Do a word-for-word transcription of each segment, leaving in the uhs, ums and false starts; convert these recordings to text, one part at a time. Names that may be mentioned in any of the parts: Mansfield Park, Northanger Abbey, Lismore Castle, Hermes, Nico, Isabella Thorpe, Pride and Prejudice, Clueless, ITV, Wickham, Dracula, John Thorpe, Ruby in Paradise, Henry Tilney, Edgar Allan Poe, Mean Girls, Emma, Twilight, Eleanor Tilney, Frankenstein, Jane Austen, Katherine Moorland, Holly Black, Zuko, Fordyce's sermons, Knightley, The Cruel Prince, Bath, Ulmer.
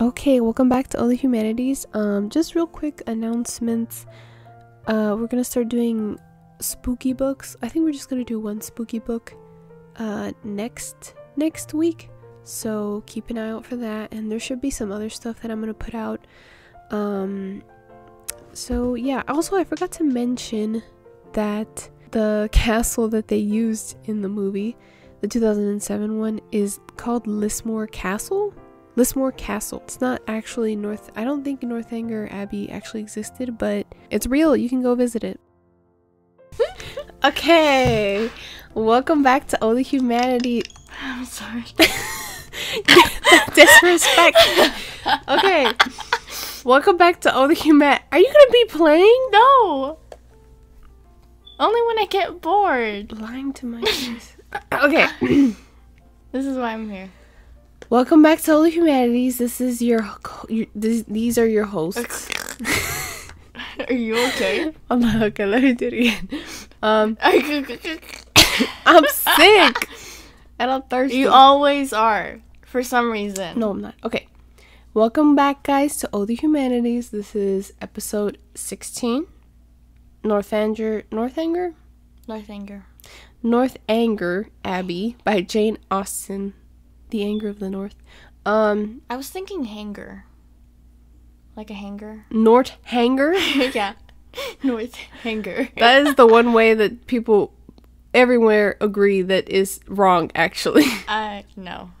Okay, welcome back to All the Humanities. Um, just real quick announcements. Uh, we're gonna start doing spooky books. I think we're just gonna do one spooky book uh, next next week. So keep an eye out for that. And there should be some other stuff that I'm gonna put out. Um, so yeah. Also, I forgot to mention that the castle that they used in the movie, the two thousand seven one, is called Lismore Castle. Lismore Castle. It's not actually North... I don't think Northanger Abbey actually existed, but it's real. You can go visit it. Okay. Welcome back to All the Humanity. I'm sorry. Disrespect. Okay. Welcome back to All the Humanity. Are you going to be playing? No. Only when I get bored. Lying to my ears. Okay. This is why I'm here. Welcome back to All the Humanities. This is your, your this, these are your hosts. Are you okay? I'm not okay. Let me do it again. Um, I'm sick. And I'm thirsty. You always are, for some reason. No, I'm not. Okay. Welcome back, guys, to All the Humanities. This is episode sixteen. Northanger, Northanger, Northanger, Northanger Abbey by Jane Austen. The Anger of the North. Um, I was thinking hanger. Like a hanger. Northanger? Yeah. Northanger. That is the one way that people everywhere agree that is wrong, actually. Uh, no.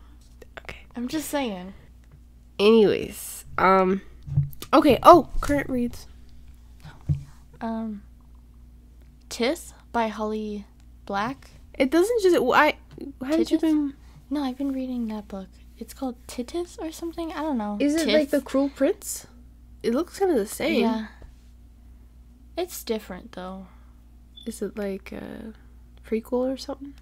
Okay. I'm just saying. Anyways. Um, okay. Oh, current reads. Um, Tith by Holly Black. It doesn't just... I, haven't you been... No, I've been reading that book. It's called Titus or something? I don't know. Is it Tiff? Like The Cruel Prince? It looks kind of the same. Yeah. It's different, though. Is it like a prequel or something?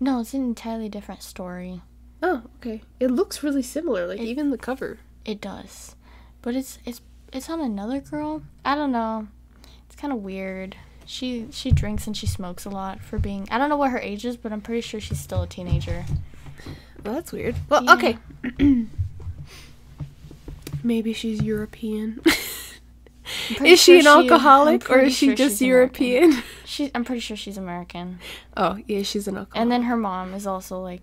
No, it's an entirely different story. Oh, okay. It looks really similar, like it, even the cover. It does. But it's it's it's on another girl. I don't know. It's kind of weird. She she drinks and she smokes a lot for being... I don't know what her age is, but I'm pretty sure she's still a teenager. Well, that's weird. Well, yeah. Okay. Maybe she's European. Is she sure an alcoholic, she, or is she sure just European? American. She, I'm pretty sure she's American. Oh, yeah, she's an alcoholic. And then her mom is also like,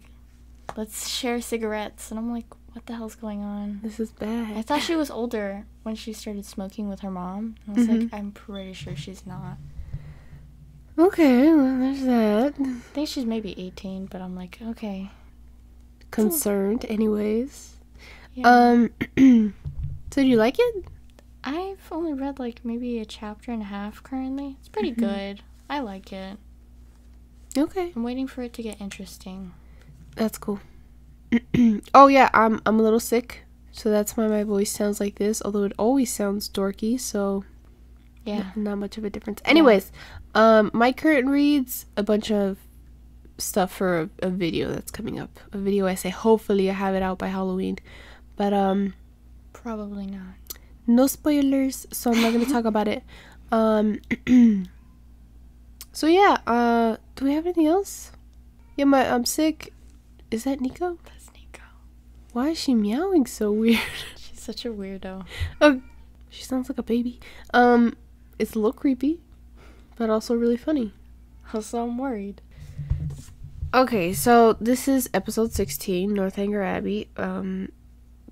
let's share cigarettes. And I'm like, what the hell's going on? This is bad. I thought she was older when she started smoking with her mom. I was mm-hmm. like, I'm pretty sure she's not. Okay, well, there's that. I think she's maybe eighteen, but I'm like, okay. Concerned anyways. Yeah. Um so do you like it? I've only read like maybe a chapter and a half currently. It's pretty mm-hmm. good. I like it. Okay. I'm waiting for it to get interesting. That's cool. Oh yeah, I'm I'm a little sick, so that's why my voice sounds like this, although it always sounds dorky, so yeah. Not much of a difference. Anyways, yeah. um my current reads a bunch of stuff for a, a video that's coming up, a video essay. Hopefully I have it out by Halloween, but um probably not. No spoilers, so I'm not gonna talk about it. Um so yeah, uh do we have anything else? Yeah, my I'm sick. Is that Nico? That's Nico. Why is she meowing so weird? She's such a weirdo. Oh, she sounds like a baby. Um it's a little creepy, but also really funny. Also, I'm worried. Okay, so this is episode sixteen, Northanger Abbey. Um,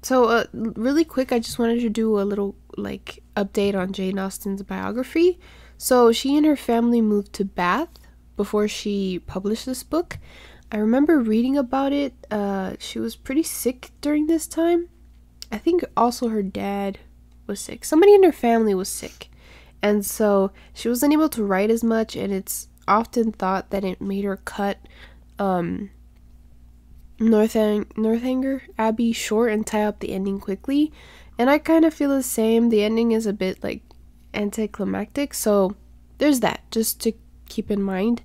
so, uh, really quick, I just wanted to do a little, like, update on Jane Austen's biography. So, she and her family moved to Bath before she published this book. I remember reading about it. Uh, she was pretty sick during this time. I think also her dad was sick. Somebody in her family was sick. And so, she wasn't able to write as much, and it's often thought that it made her cut... Um, Northang Northanger Abbey short and tie up the ending quickly, and I kind of feel the same. The ending is a bit like anticlimactic, so there's that just to keep in mind.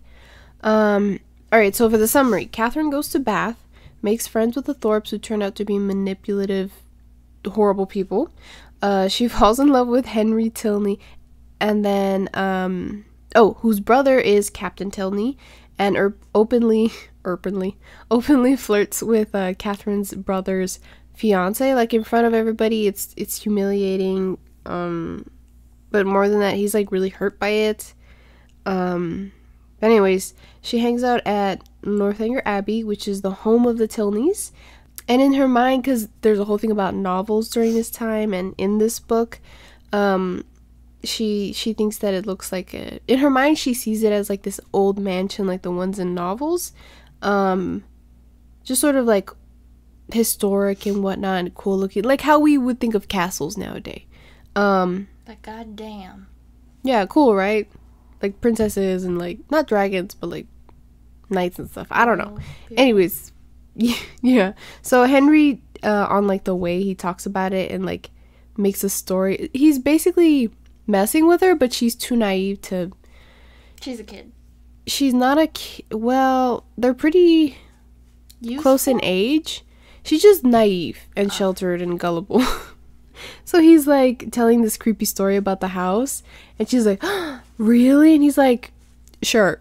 Um, all right, so for the summary, Katherine goes to Bath, makes friends with the Thorpes, who turn out to be manipulative, horrible people. Uh, she falls in love with Henry Tilney, and then um, oh, whose brother is Captain Tilney. And er openly, openly, openly flirts with uh, Catherine's brother's fiance, like, in front of everybody. It's it's humiliating. Um, but more than that, he's, like, really hurt by it. Um, but anyways, she hangs out at Northanger Abbey, which is the home of the Tilneys. And in her mind, because there's a whole thing about novels during this time and in this book, um, she she thinks that it looks like a... In her mind, she sees it as, like, this old mansion, like the ones in novels. Um, just sort of, like, historic and whatnot and cool looking. Like how we would think of castles nowadays. Um, but goddamn. Yeah, cool, right? Like, princesses and, like, not dragons, but, like, knights and stuff. I don't know. Oh, anyways, yeah. So Henry, uh, on, like, the way he talks about it and, like, makes a story, he's basically messing with her, but she's too naive to... She's a kid. She's not a kid. Well, they're pretty Useful? close in age. She's just naive and oh. sheltered and gullible. So he's, like, telling this creepy story about the house, and she's like, oh, really? And he's like, sure.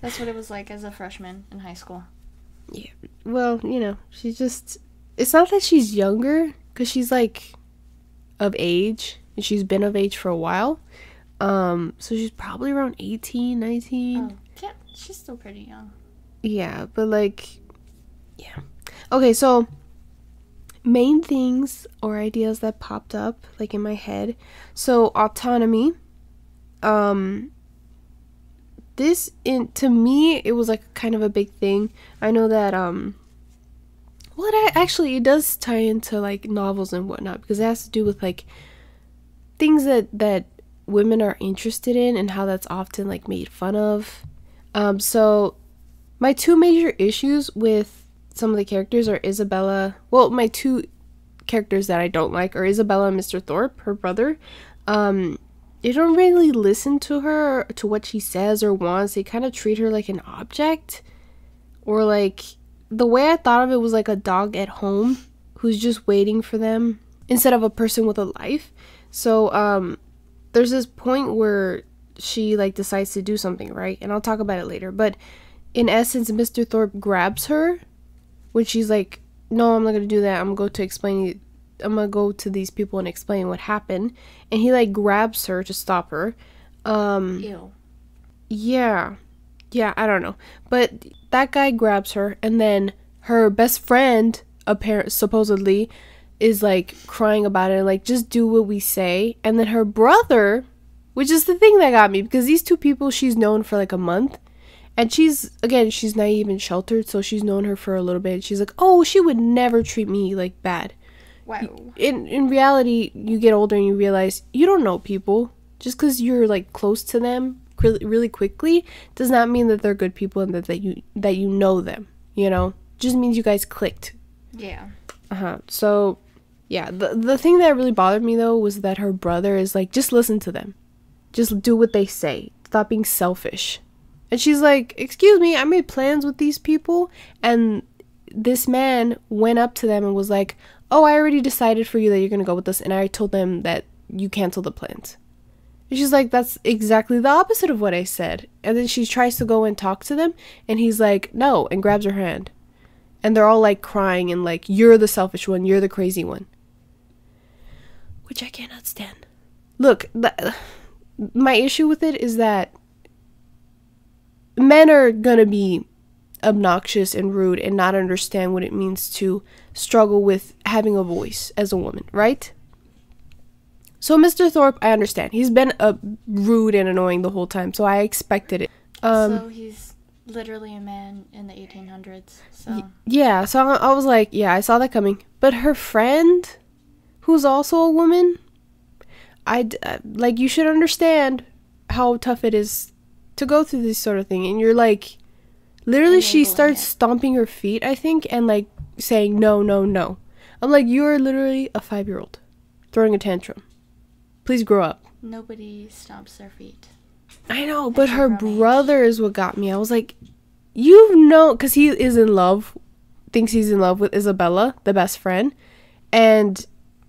That's what it was like as a freshman in high school. Yeah. Well, you know, she's just... It's not that she's younger, because she's, like, of age, and she's been of age for a while. Um, so she's probably around eighteen, nineteen. Oh, yeah, she's still pretty young. Yeah, but, like, yeah. Okay, so... main things or ideas that popped up, like, in my head. So, autonomy. Um, this, in to me, it was, like, kind of a big thing. I know that, um, well, it actually, it does tie into, like, novels and whatnot, because it has to do with, like, things that, that women are interested in and how that's often, like, made fun of. Um, so, my two major issues with some of the characters are Isabella, well, my two characters that I don't like are Isabella and Mister Thorpe, her brother. Um, they don't really listen to her, to what she says or wants. They kind of treat her like an object, or, like, the way I thought of it was like a dog at home who's just waiting for them instead of a person with a life. So, um, there's this point where she, like, decides to do something, right? And I'll talk about it later, but in essence, Mister Thorpe grabs her when she's like, no, I'm not gonna do that. I'm gonna go to explain. I'm gonna go to these people and explain what happened. And he, like, grabs her to stop her. Um, Ew. Yeah, yeah. I don't know, but that guy grabs her, and then her best friend, apparently, supposedly, is, like, crying about it, like, just do what we say. And then her brother, which is the thing that got me, because these two people she's known for, like, a month. And she's, again, she's naive and sheltered, so she's known her for a little bit. She's like, oh, she would never treat me, like, bad. Wow. In, in reality, you get older and you realize you don't know people. Just because you're, like, close to them really, really quickly does not mean that they're good people and that, that, you, that you know them, you know? Just means you guys clicked. Yeah. Uh-huh. So, yeah. The, the thing that really bothered me, though, was that her brother is like, just listen to them. Just do what they say. Stop being selfish. And she's like, excuse me, I made plans with these people. And this man went up to them and was like, oh, I already decided for you that you're going to go with us. And I told them that you cancel the plans. And she's like, that's exactly the opposite of what I said. And then she tries to go and talk to them. And he's like, no, and grabs her hand. And they're all, like, crying and, like, you're the selfish one. You're the crazy one. Which I cannot stand. Look, th- my issue with it is that men are gonna be obnoxious and rude and not understand what it means to struggle with having a voice as a woman, right? So Mister Thorpe, I understand. He's been uh, rude and annoying the whole time, so I expected it. Um, so he's literally a man in the eighteen hundreds, so... Y- yeah, so I, I was like, yeah, I saw that coming. But her friend, who's also a woman, I, uh, like, you should understand how tough it is to go through this sort of thing. And you're like, literally, she starts it. stomping her feet, I think, and, like, saying no, no, no. I'm like, you're literally a five-year-old throwing a tantrum. Please grow up. Nobody stomps their feet. I know, but her brother is what got me. I was like, you know, because he is in love, thinks he's in love with Isabella, the best friend, and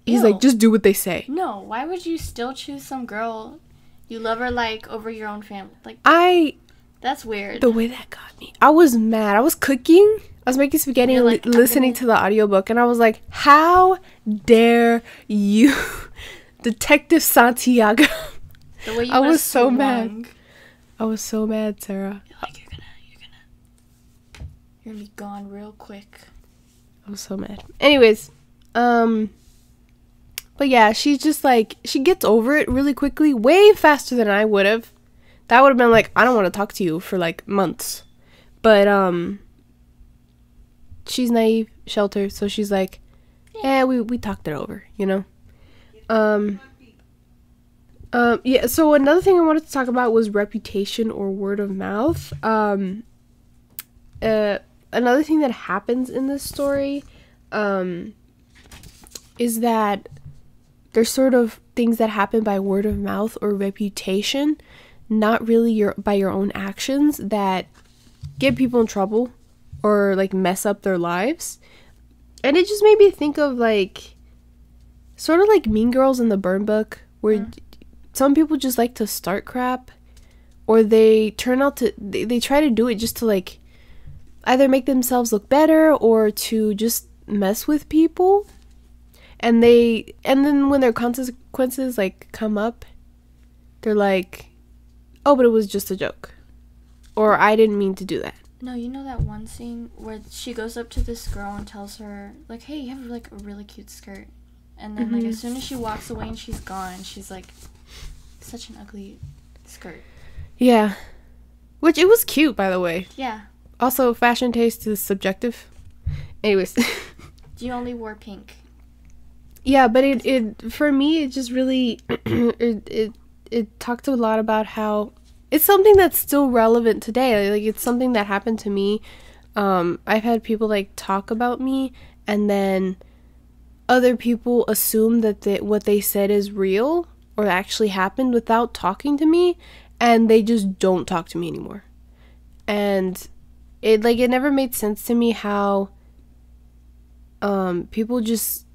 he's Ew. like, just do what they say. No, why would you still choose some girl you love her, like, over your own family? Like, I... That's weird. The way that got me. I was mad. I was cooking. I was making spaghetti and like, listening to the audiobook, and I was like, how dare you, Detective Santiago. The way you I was so wrong. mad. I was so mad, Sarah. You're like, you're gonna, you're gonna, you're gonna be gone real quick. I was so mad. Anyways, um, but yeah, she's just like, she gets over it really quickly, way faster than I would have. That would have been like, I don't want to talk to you for like months. But, um... she's naive, sheltered, so she's like, yeah, we, we talked it over, you know? Um, um, yeah, so another thing I wanted to talk about was reputation or word of mouth. Um, uh, another thing that happens in this story um, is that there's sort of things that happen by word of mouth or reputation, not really your by your own actions, that get people in trouble or like mess up their lives. And it just made me think of like sort of like Mean Girls in the Burn Book, where yeah. some people just like to start crap, or they turn out to they, they try to do it just to like either make themselves look better or to just mess with people, and they and then when their consequences like come up, they're like, oh, but it was just a joke, or I didn't mean to do that. No, you know that one scene where she goes up to this girl and tells her, like, hey, you have, like, a really cute skirt. And then, mm-hmm. like, as soon as she walks away and she's gone, she's like, such an ugly skirt. Yeah. Which, it was cute, by the way. Yeah. Also, fashion taste is subjective. Anyways. You only wore pink. Yeah, but it, it for me, it just really, it, it, it talked a lot about how... it's something that's still relevant today. Like, it's something that happened to me. Um, I've had people, like, talk about me, and then other people assume that they, what they said is real or actually happened without talking to me, and they just don't talk to me anymore. And it, like, it never made sense to me how um, people just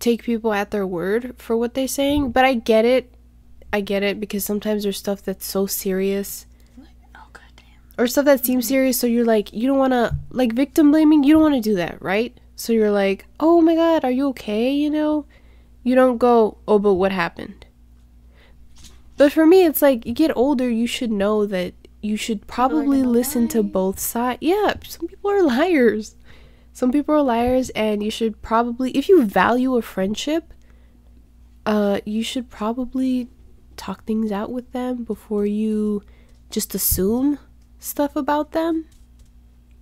take people at their word for what they're saying. But I get it. I get it, because sometimes there's stuff that's so serious, like, oh, goddamn. Or stuff that seems mm-hmm. serious, so you're like, you don't want to, like, victim blaming, you don't want to do that, right? So you're like, oh my god, are you okay, you know? You don't go, oh, but what happened? But for me, it's like, you get older, you should know that you should probably listen lie. to both sides. Yeah, some people are liars. Some people are liars, and you should probably, if you value a friendship, uh, you should probably... talk things out with them before you just assume stuff about them.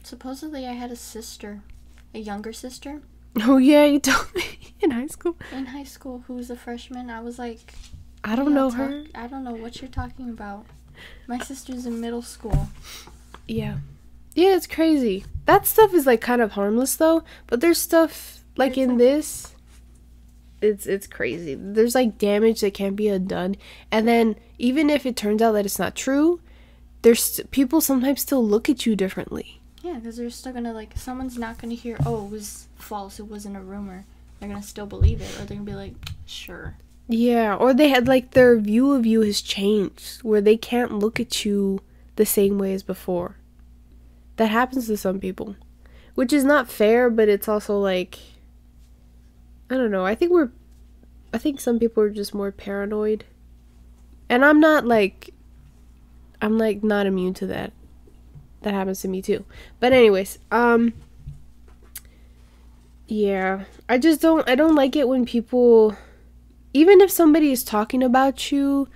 Supposedly I had a sister, a younger sister. Oh yeah, you told me in high school. In high school, who was a freshman. I was like, I don't know her. I don't know what you're talking about. My sister's in middle school. Yeah. Yeah, it's crazy. That stuff is like kind of harmless though, but there's stuff like in this... It's it's crazy. There's like damage that can't be undone. And then even if it turns out that it's not true, there's people sometimes still look at you differently. Yeah, because they're still gonna like someone's not gonna hear, oh, it was false, it wasn't a rumor. They're gonna still believe it, or they're gonna be like, sure. Yeah, or they had like their view of you has changed, where they can't look at you the same way as before. That happens to some people, which is not fair, but it's also like. I don't know. I think we're, I think some people are just more paranoid, and I'm not like, I'm like not immune to that. That happens to me too. But anyways, um, yeah, I just don't, I don't like it when people, even if somebody is talking about you,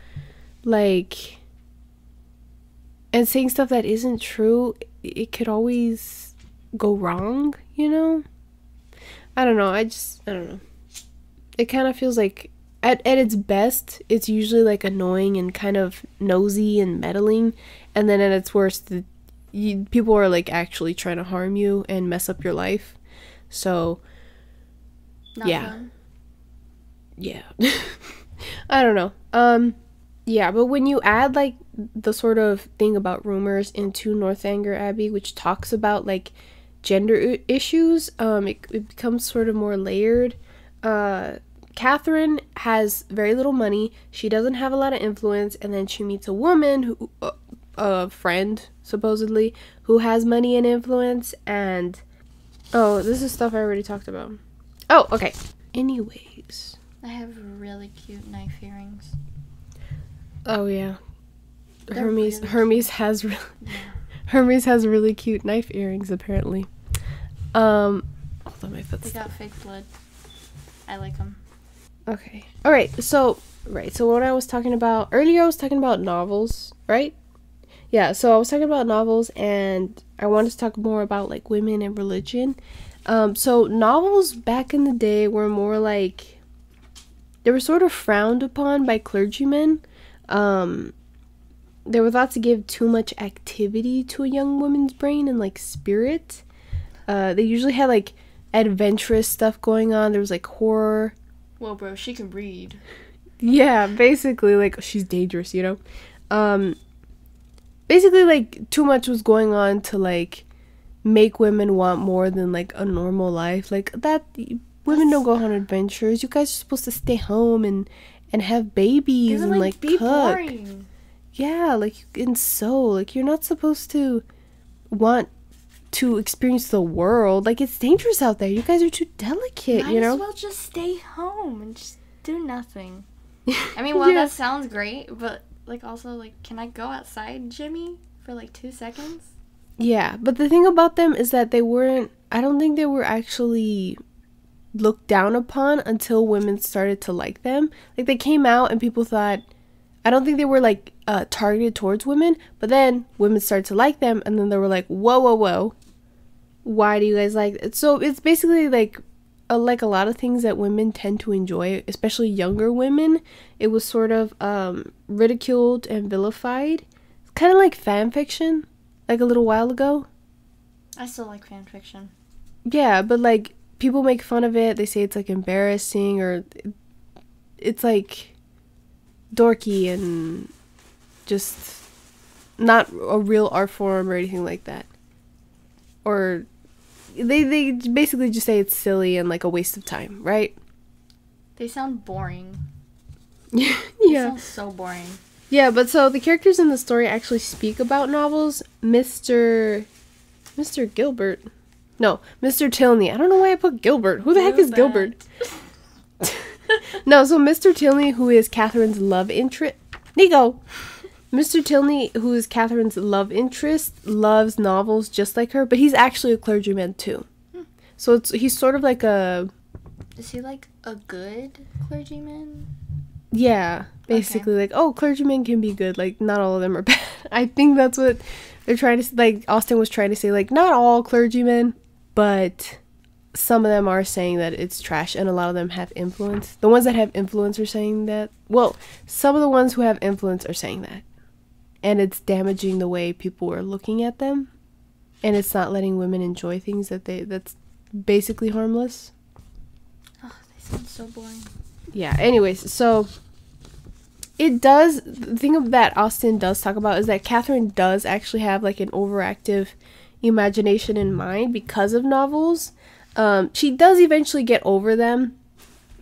like, and saying stuff that isn't true, it could always go wrong, you know? I don't know, I just, I don't know. It kind of feels like, at, at its best, it's usually like annoying and kind of nosy and meddling. And then at its worst, the, you, people are like actually trying to harm you and mess up your life. So, Not yeah. Fun. Yeah. I don't know. Um, yeah, but when you add like the sort of thing about rumors into Northanger Abbey, which talks about like, gender issues, um, it, it becomes sort of more layered. Uh, Katherine has very little money, she doesn't have a lot of influence, and then she meets a woman, who, a friend, supposedly, who has money and influence, and... Oh, this is stuff I already talked about. Oh, okay. Anyways. I have really cute knife earrings. Oh, yeah. They're Hermes really Hermes has really, yeah. Hermes has really cute knife earrings, apparently. Um, hold on, my foot's... They got fake blood. I like them. Okay. Alright, so... Right, so what I was talking about... Earlier I was talking about novels, right? Yeah, so I was talking about novels, and I wanted to talk more about, like, women and religion. Um, so novels back in the day were more like... They were sort of frowned upon by clergymen. Um, they were thought to give too much activity to a young woman's brain and, like, spirit. Uh, they usually had, like, adventurous stuff going on. There was, like, horror. Well, bro, she can read. Yeah, basically, like, she's dangerous, you know? Um... Basically, like, too much was going on to, like, make women want more than, like, a normal life. Like, that, women don't go on adventures. You guys are supposed to stay home and, and have babies and, like, cook. Boring. Yeah, like, and so, like, you're not supposed to want to experience the world. Like, it's dangerous out there. You guys are too delicate, you know? Might as well just stay home and just do nothing. I mean, well, yeah. That sounds great, but... Like, also, like, can I go outside, Jimmy, for, like, two seconds? Yeah, but the thing about them is that they weren't... I don't think they were actually looked down upon until women started to like them. Like, they came out and people thought... I don't think they were, like, uh, targeted towards women, but then women started to like them, and then they were like, whoa, whoa, whoa. Why do you guys like it? So it's basically, like... Uh, like a lot of things that women tend to enjoy, especially younger women, it was sort of um, ridiculed and vilified. It's kind of like fan fiction, like a little while ago. I still like fan fiction. Yeah, but like people make fun of it. They say it's like embarrassing or it's like dorky and just not a real art form or anything like that. Or... They they basically just say it's silly and, like, a waste of time, right? They sound boring. Yeah. They sound so boring. Yeah, but so the characters in the story actually speak about novels. Mister... Mister Gilbert. No, Mister Tilney. I don't know why I put Gilbert. Who the heck is Gilbert? No, so Mister Tilney, who is Catherine's love interest... Nico! Mister Tilney, who is Catherine's love interest, loves novels just like her, but he's actually a clergyman too. Hmm. So it's he's sort of like a... Is he like a good clergyman? Yeah, basically. Okay. Like, oh, clergymen can be good. Like, not all of them are bad. I think that's what they're trying to... Like, Austen was trying to say, like, not all clergymen, but some of them are saying that it's trash, and a lot of them have influence. The ones that have influence are saying that. Well, some of the ones who have influence are saying that. And it's damaging the way people are looking at them. And it's not letting women enjoy things that they that's basically harmless. Oh, they sound so boring. Yeah, anyways, so it does... The thing that Austen does talk about is that Katherine does actually have, like, an overactive imagination in mind because of novels. Um, she does eventually get over them.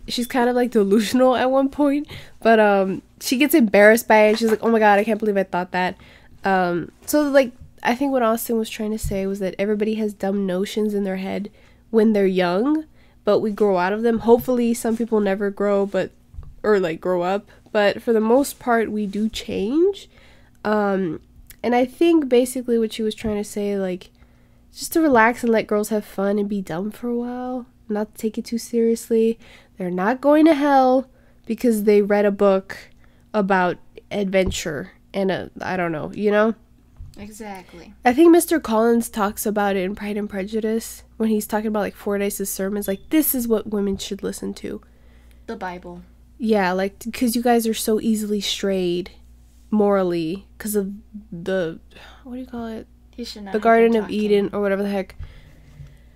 She's kind of, like, delusional at one point. But, um... she gets embarrassed by it. She's like, oh my god, I can't believe I thought that. Um, so, like, I think what Austen was trying to say was that everybody has dumb notions in their head when they're young, but we grow out of them. Hopefully, some people never grow, but, or, like, grow up. But for the most part, we do change. Um, and I think basically what she was trying to say, like, just to relax and let girls have fun and be dumb for a while. Not to take it too seriously. They're not going to hell because they read a book about adventure and a, I don't know, you know? Exactly. I think Mister Collins talks about it in Pride and Prejudice when he's talking about, like, Fordyce's sermons. Like, this is what women should listen to. The Bible. Yeah, like, because you guys are so easily strayed morally because of the, what do you call it? He should not. The Garden of Eden or whatever the heck.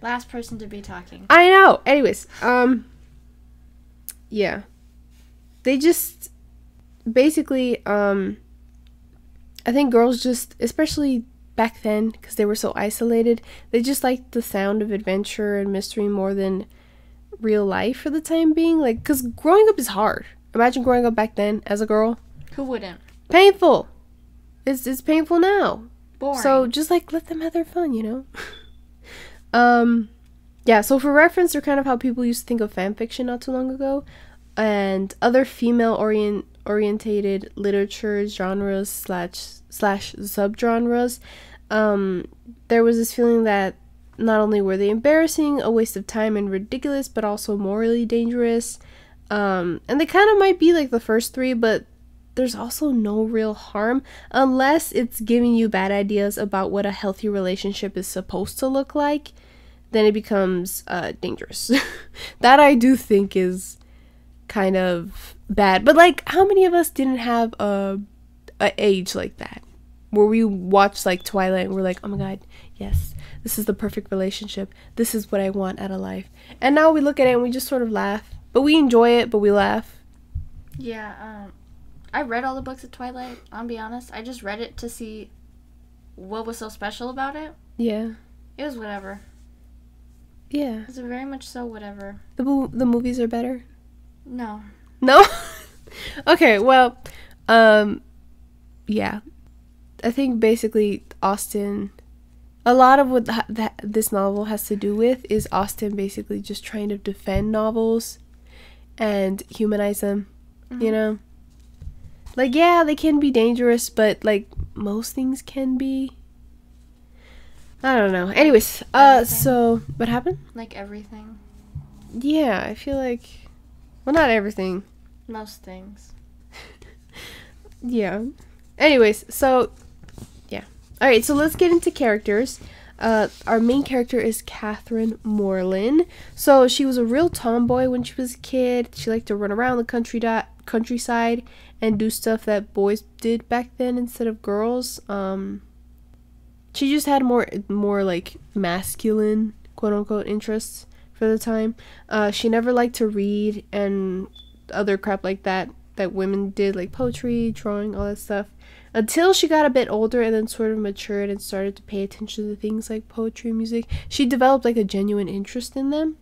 Last person to be talking. I know. Anyways, um, yeah. They just... Basically, um, I think girls just, especially back then, because they were so isolated, they just liked the sound of adventure and mystery more than real life for the time being. Like, because growing up is hard. Imagine growing up back then as a girl. Who wouldn't? Painful. It's it's painful now. Boring. So just like let them have their fun, you know. um, yeah. So for reference, they're kind of how people used to think of fan fiction not too long ago, and other female orient orientated literature genres slash slash subgenres. Um, there was this feeling that not only were they embarrassing, a waste of time and ridiculous, but also morally dangerous. Um, and they kind of might be like the first three, but there's also no real harm unless it's giving you bad ideas about what a healthy relationship is supposed to look like. Then it becomes uh, dangerous. That I do think is kind of bad. But like, how many of us didn't have a, a age like that? Where we watch like Twilight and we're like, oh my god, yes, this is the perfect relationship. This is what I want out of life. And now we look at it and we just sort of laugh. But we enjoy it, but we laugh. Yeah, um, I read all the books of Twilight, I'll be honest. I just read it to see what was so special about it. Yeah. It was whatever. Yeah. It was very much so whatever. The, mo the movies are better? No. No? Okay, well, um, yeah. I think basically Austen, a lot of what th th this novel has to do with is Austen basically just trying to defend novels and humanize them, mm-hmm. you know? Like, yeah, they can be dangerous, but, like, most things can be. I don't know. Anyways, uh, everything. So, what happened? Like, everything. Yeah, I feel like, well, not everything. Most things. Yeah. Anyways, so, yeah. Alright, so let's get into characters. Uh, our main character is Katherine Moorland. So, she was a real tomboy when she was a kid. She liked to run around the country dot countryside and do stuff that boys did back then instead of girls. Um, she just had more, more like masculine, quote unquote, interests for the time. Uh, she never liked to read and other crap like that that women did, like poetry, drawing, all that stuff, until she got a bit older and then sort of matured and started to pay attention to things like poetry and music. She developed like a genuine interest in them,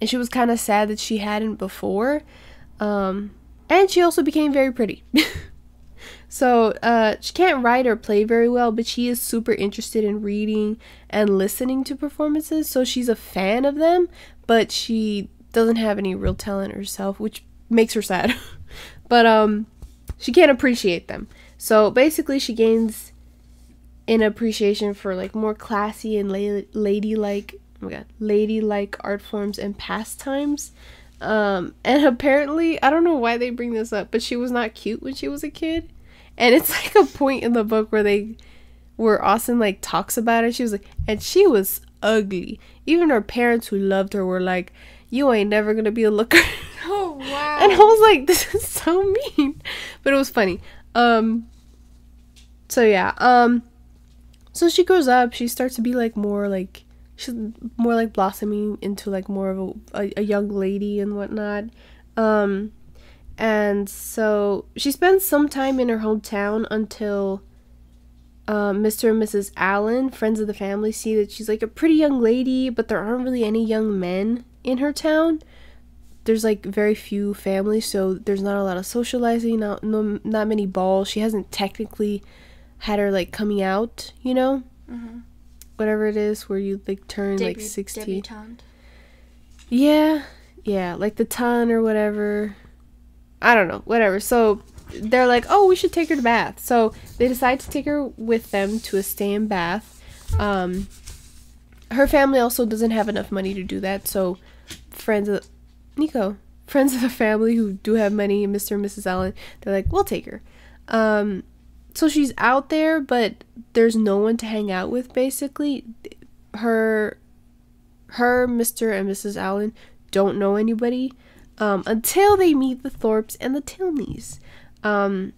and she was kind of sad that she hadn't before. Um, and she also became very pretty. So, uh, she can't write or play very well, but she is super interested in reading and listening to performances, so she's a fan of them, but she doesn't have any real talent herself, which makes her sad. But, um, she can't appreciate them. So, basically, she gains an appreciation for, like, more classy and la ladylike, oh my god, ladylike art forms and pastimes. Um, and apparently, I don't know why they bring this up, but she was not cute when she was a kid. And it's like a point in the book where they, where Austen like talks about her. She was like, and she was ugly. Even her parents who loved her were like, you ain't never gonna be a looker. Oh, wow. And I was like, this is so mean. But it was funny. Um, so yeah, um, so she grows up, she starts to be like more like, she's more like blossoming into like more of a, a, a young lady and whatnot. Um, and so she spends some time in her hometown until uh, Mister and Missus Allen, friends of the family, see that she's like a pretty young lady, but there aren't really any young men in her town. There's like very few families, so there's not a lot of socializing, not, no, not many balls. She hasn't technically had her like coming out, you know? Mm-hmm. Whatever it is where you like turn Debu like sixteen. Debutante. Yeah, yeah, like the ton or whatever, I don't know, whatever. So they're like, oh, we should take her to Bath. So they decide to take her with them to a stay in Bath. Um, her family also doesn't have enough money to do that, so friends of the, Nico friends of the family who do have money, Mister and Missus Allen, they're like, we'll take her. Um, so she's out there, but there's no one to hang out with, basically. Her, her, Mister and Missus Allen don't know anybody, um, until they meet the Thorpes and the Tilneys. Um,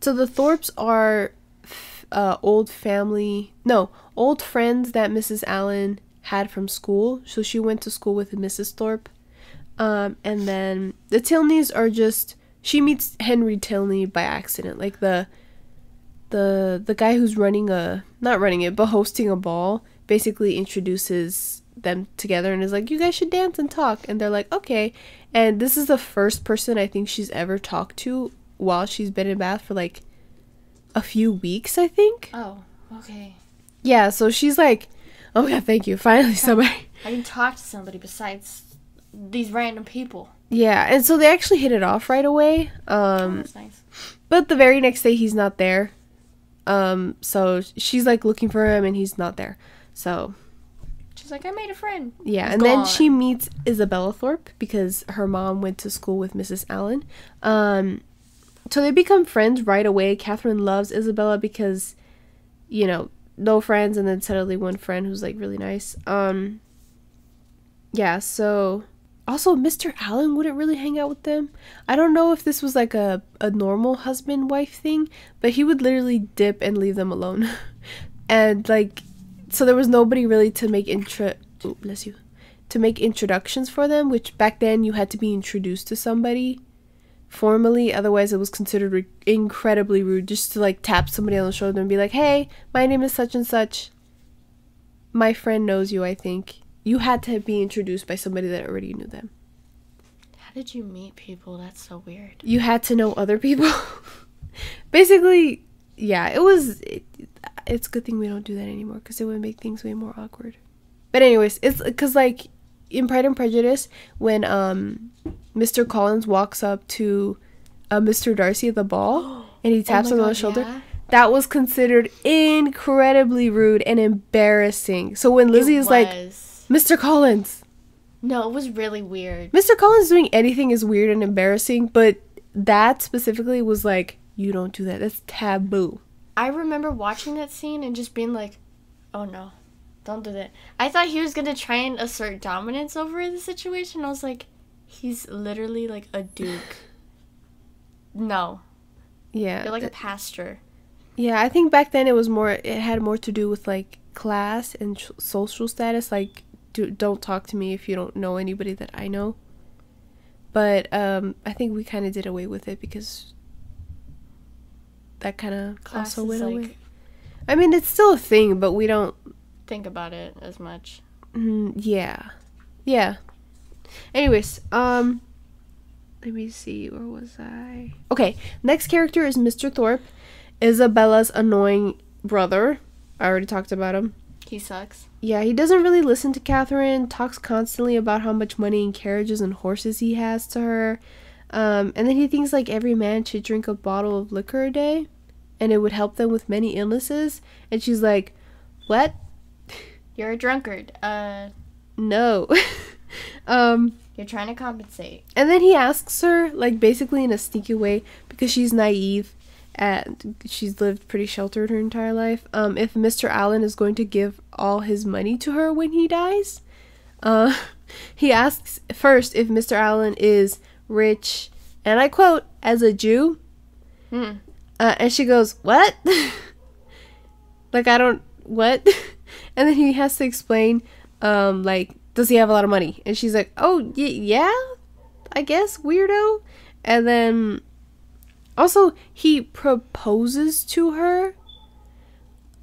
so the Thorpes are, f uh, old family, no, old friends that Missus Allen had from school. So she went to school with Missus Thorpe. Um, and then the Tilneys are just, she meets Henry Tilney by accident, like the... The, the guy who's running a, not running it, but hosting a ball, basically introduces them together and is like, you guys should dance and talk. And they're like, okay. And this is the first person I think she's ever talked to while she's been in Bath for like a few weeks, I think. Oh, okay. Yeah, so she's like, oh my god, thank you. Finally somebody. I can talk to somebody besides these random people. Yeah, and so they actually hit it off right away. Um, oh, that's nice. But the very next day, he's not there. Um, so she's like looking for him, and he's not there. So she's like, I made a friend. Yeah, he's and gone. Then she meets Isabella Thorpe because her mom went to school with Missus Allen. Um, so they become friends right away. Catherine loves Isabella because, you know, no friends, and then suddenly one friend who's like really nice. Um, yeah, so. Also, Mister Allen wouldn't really hang out with them. I don't know if this was like a, a normal husband-wife thing, but he would literally dip and leave them alone. And like, so there was nobody really to make intro- oh, bless you. To make introductions for them, which back then you had to be introduced to somebody formally. Otherwise, it was considered re- incredibly rude just to like tap somebody on the shoulder and be like, hey, my name is such and such. My friend knows you, I think. You had to be introduced by somebody that already knew them. How did you meet people? That's so weird. You had to know other people. Basically, yeah, it was... It, it's a good thing we don't do that anymore because it would make things way more awkward. But anyways, it's because, like, in Pride and Prejudice, when um, Mister Collins walks up to uh, Mister Darcy at the ball and he taps oh my on God, the shoulder... Yeah. That was considered incredibly rude and embarrassing. So when Lizzie is like... Mister Collins. No, it was really weird. Mister Collins doing anything is weird and embarrassing, but that specifically was like, you don't do that. That's taboo. I remember watching that scene and just being like, oh no, don't do that. I thought he was going to try and assert dominance over the situation. I was like, he's literally like a duke. No. Yeah. You're like a pastor. Yeah, I think back then it was more, it had more to do with like class and social status, like, do, don't talk to me if you don't know anybody that I know. But um, I think we kind of did away with it because that kind of also went away. Like, I mean, it's still a thing, but we don't think about it as much. Mm, yeah. Yeah. Anyways, um, let me see, where was I? Okay, next character is Mister Thorpe, Isabella's annoying brother. I already talked about him. He sucks. Yeah, he doesn't really listen to Catherine, talks constantly about how much money and carriages and horses he has to her. Um, and then he thinks like every man should drink a bottle of liquor a day and it would help them with many illnesses. And she's like, what? You're a drunkard. Uh, no. um, You're trying to compensate. And then he asks her, like basically in a sneaky way, because she's naive. And she's lived pretty sheltered her entire life. Um, if Mister Allen is going to give all his money to her when he dies, uh, he asks first if Mister Allen is rich, and I quote, as a Jew. Mm. Uh, and she goes, what? Like, I don't, what? And then he has to explain, um, like, does he have a lot of money? And she's like, oh, y- yeah, I guess, weirdo. And then... Also, he proposes to her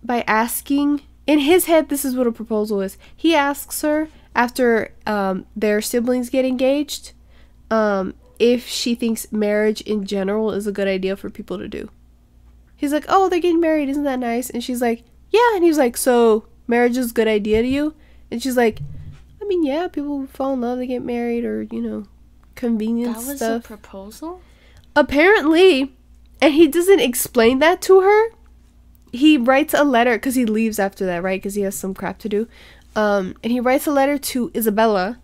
by asking... In his head, this is what a proposal is. He asks her, after um, their siblings get engaged, um, if she thinks marriage in general is a good idea for people to do. He's like, oh, they're getting married. Isn't that nice? And she's like, yeah. And he's like, so marriage is a good idea to you? And she's like, I mean, yeah, people fall in love, they get married, or, you know, convenience stuff. That was stuff. A proposal? Apparently, and he doesn't explain that to her. He writes a letter, because he leaves after that, right? Because he has some crap to do. Um, and he writes a letter to Isabella,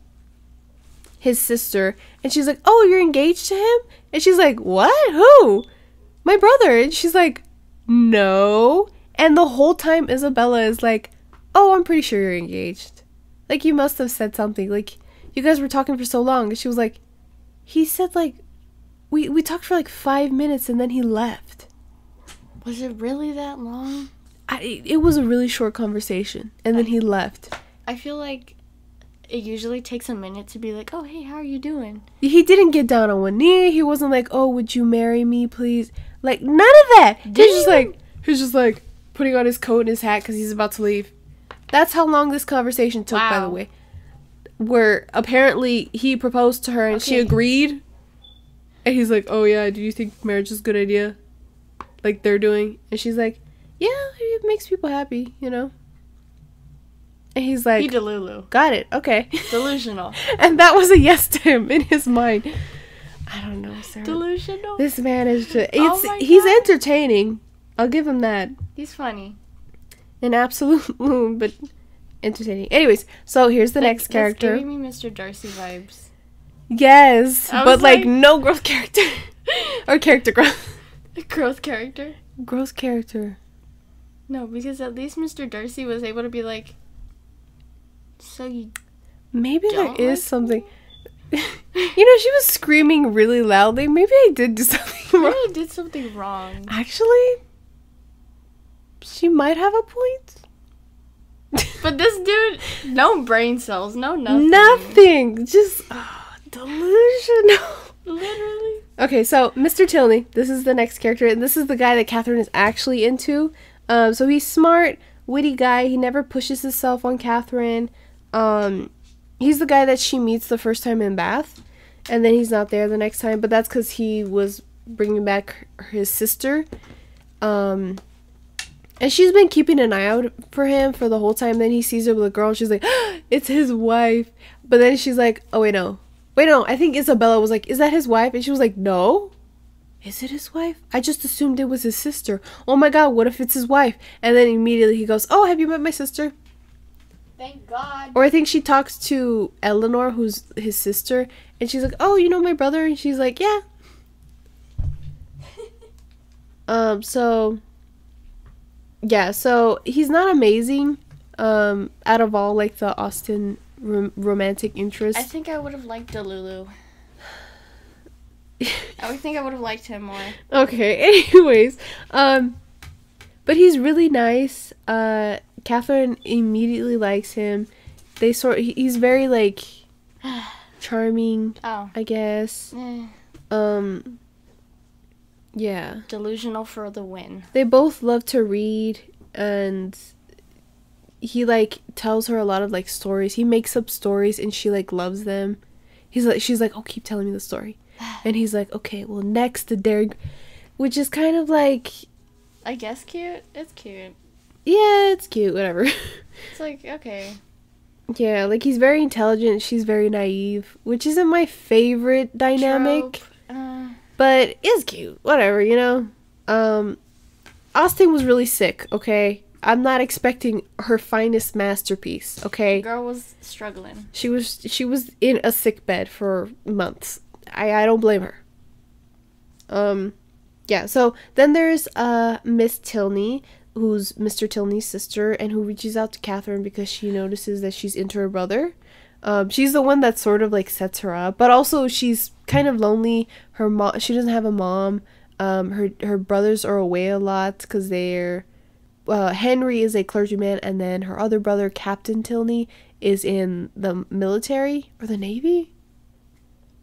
his sister. And she's like, oh, you're engaged to him? And she's like, what? Who? My brother. And she's like, no. And the whole time Isabella is like, oh, I'm pretty sure you're engaged. Like, you must have said something. Like, you guys were talking for so long. And she was like, he said, like, We we talked for like five minutes and then he left. Was it really that long? I, it was a really short conversation and then I, he left. I feel like it usually takes a minute to be like, oh, hey, how are you doing? He didn't get down on one knee. He wasn't like, oh, would you marry me, please? Like, none of that. Did he's just like, he's just like putting on his coat and his hat because he's about to leave. That's how long this conversation took, wow. By the way. Where apparently he proposed to her and okay. She agreed. And he's like, oh yeah, do you think marriage is a good idea? like they're doing, and she's like, yeah, it makes people happy, you know. And he's like, he delulu. Got it. Okay. Delusional. And that was a yes to him in his mind. I don't know, sir. Delusional. This man is just, it's, oh he's entertaining. I'll give him that. He's funny. An absolute loon, but entertaining. Anyways, so here's the like, next character. It's giving me Mister Darcy vibes. Yes, I but like, like no growth character. Or character growth. Growth character? Growth character. No, because at least Mister Darcy was able to be like, so you maybe there like is me? Something. You know, she was screaming really loudly. Maybe I did do something wrong. Maybe I did something wrong. Actually, she might have a point. But this dude, no brain cells, no nothing. Nothing. Just oh, delusional. Literally. Okay, so Mister Tilney, this is the next character, and this is the guy that Katherine is actually into. Um, so he's smart, witty guy. He never pushes himself on Katherine. Um, he's the guy that she meets the first time in Bath, and then he's not there the next time. But that's because he was bringing back his sister. Um... And she's been keeping an eye out for him for the whole time. Then he sees her with a girl. And she's like, oh, it's his wife. But then she's like, oh, wait, no. Wait, no. I think Isabella was like, is that his wife? And she was like, no. Is it his wife? I just assumed it was his sister. Oh, my God. What if it's his wife? And then immediately he goes, oh, have you met my sister? Thank God. Or I think she talks to Eleanor, who's his sister. And she's like, oh, you know my brother? And she's like, yeah. um, so... Yeah, so he's not amazing um, out of all, like, the Austen rom romantic interests. I think I would have liked Delulu. I would think I would have liked him more. Okay, anyways. Um, but he's really nice. Uh, Katherine immediately likes him. They sort he's very, like, charming, oh. I guess. Eh. Um... Yeah. Delusional for the win. They both love to read, and he, like, tells her a lot of, like, stories. He makes up stories, and she, like, loves them. He's like, she's like, oh, keep telling me the story. And he's like, okay, well, next to Derek, which is kind of, like... I guess cute? It's cute. Yeah, it's cute, whatever. It's like, okay. Yeah, like, he's very intelligent, she's very naive, which isn't my favorite dynamic. Trope. Uh... But it's cute. Whatever, you know? Um, Austen was really sick, okay? I'm not expecting her finest masterpiece, okay? Girl was struggling. She was she was in a sick bed for months. I, I don't blame her. Um, yeah, so then there's uh, Miss Tilney, who's Mister Tilney's sister, and who reaches out to Katherine because she notices that she's into her brother. Um, she's the one that sort of, like, sets her up. But also, she's kind of lonely. Her mom... She doesn't have a mom. Um, her, her brothers are away a lot because they're... Uh, Henry is a clergyman. And then her other brother, Captain Tilney, is in the military. Or the Navy?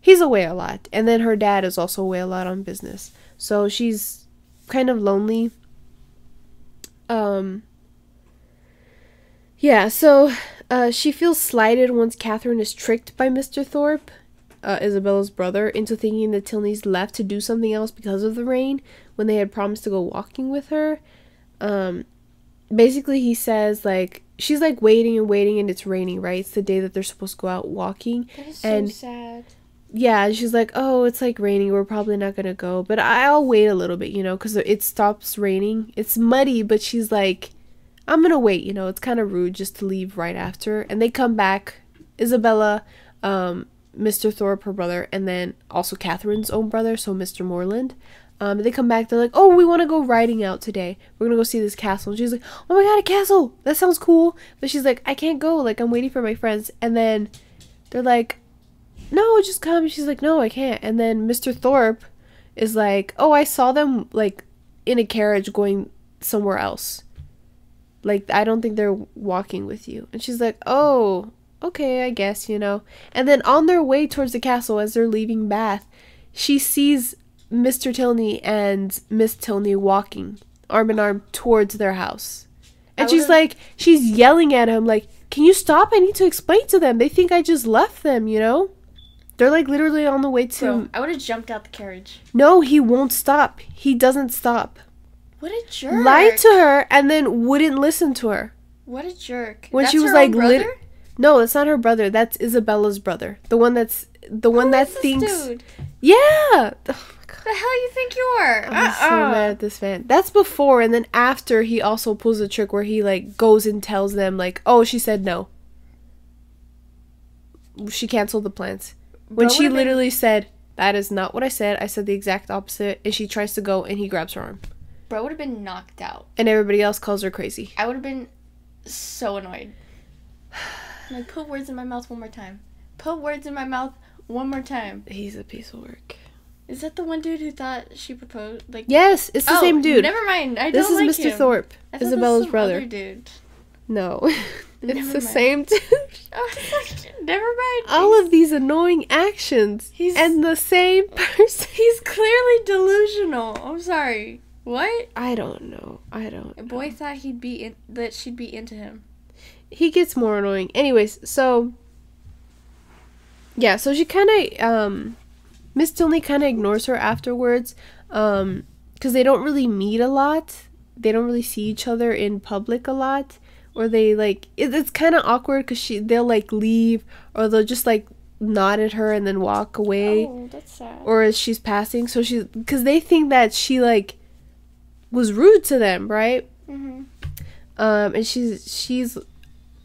He's away a lot. And then her dad is also away a lot on business. So, she's kind of lonely. Um... Yeah, so... Uh, she feels slighted once Katherine is tricked by Mister Thorpe, uh, Isabella's brother, into thinking that Tilney's left to do something else because of the rain when they had promised to go walking with her. Um, basically, he says, like, she's, like, waiting and waiting, and it's raining, right? It's the day that they're supposed to go out walking. That is and, so sad. Yeah, she's like, oh, it's, like, raining. We're probably not going to go. But I'll wait a little bit, you know, because it stops raining. It's muddy, but she's like... I'm gonna wait, you know, it's kind of rude just to leave right after. And they come back, Isabella, um, Mister Thorpe, her brother, and then also Katherine's own brother, so Mister Moorland. Um, they come back, they're like, oh, we want to go riding out today. We're gonna go see this castle. And she's like, oh my god, a castle! That sounds cool! But she's like, I can't go, like, I'm waiting for my friends. And then they're like, no, just come. And she's like, no, I can't. And then Mister Thorpe is like, oh, I saw them, like, in a carriage going somewhere else. Like, I don't think they're walking with you. And she's like, oh, okay, I guess, you know. And then on their way towards the castle, as they're leaving Bath, she sees Mister Tilney and Miss Tilney walking arm in arm towards their house. And she's like, she's yelling at him, like, can you stop? I need to explain to them. They think I just left them, you know. They're, like, literally on the way to... Bro, I would have jumped out the carriage. No, he won't stop. He doesn't stop. What a jerk. Lied to her and then wouldn't listen to her. What a jerk. When that's she was her like lit No, that's not her brother. That's Isabella's brother. The one that's the one Who that is this thinks dude? Yeah. Oh my God. The hell you think you are? I'm uh-uh. so mad at this man. That's before, and then after he also pulls a trick where he like goes and tells them like, "Oh, she said no. She canceled the plans." When but she literally said, "That is not what I said. I said the exact opposite." And she tries to go and he grabs her arm. Bro would have been knocked out. And everybody else calls her crazy. I would have been so annoyed. Like, put words in my mouth one more time. Put words in my mouth one more time. He's a piece of work. Is that the one dude who thought she proposed? Like, yes, it's the oh, same dude. Never mind. I this don't like This is Mister Him. Thorpe, I Isabella's brother. Other dude. No, it's never the mind. same dude. Never mind. All he's, of these annoying actions. He's and the same person. He's clearly delusional. I'm sorry. What? I don't know. I don't. A boy know. thought he'd be in, that she'd be into him. He gets more annoying. Anyways, so yeah, so she kind of um, Miss Tilney kind of ignores her afterwards, um, because they don't really meet a lot. They don't really see each other in public a lot, or they like it, it's kind of awkward because she they'll like leave or they'll just like nod at her and then walk away. Oh, that's sad. Or as she's passing, so she because they think that she like. was rude to them, right? Mm-hmm. Um, and she's she's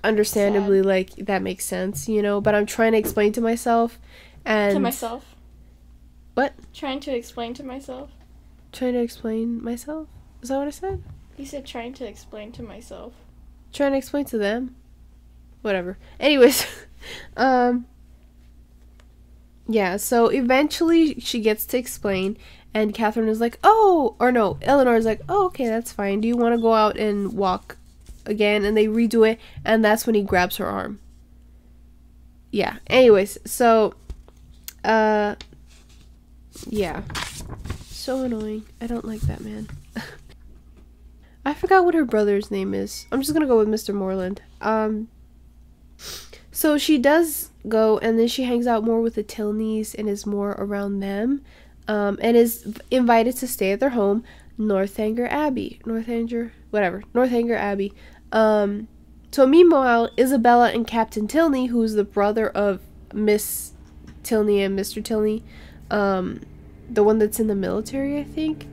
understandably sad. Like, that makes sense, you know, but I'm trying to explain to myself and... To myself? What? Trying to explain to myself? Trying to explain myself? Is that what I said? You said trying to explain to myself. Trying to explain to them? Whatever. Anyways, um... yeah, so eventually she gets to explain... And Katherine is like, oh, or no, Eleanor is like, oh, okay, that's fine. Do you want to go out and walk again? And they redo it, and that's when he grabs her arm. Yeah, anyways, so, uh, yeah. So annoying. I don't like that man. I forgot what her brother's name is. I'm just going to go with Mister Moorland. Um, so she does go, and then she hangs out more with the Tilneys and is more around them. Um, and is invited to stay at their home, Northanger Abbey. Northanger, whatever. Northanger Abbey. Um, so meanwhile, Isabella and Captain Tilney, who's the brother of Miss Tilney and Mister Tilney, um, the one that's in the military, I think,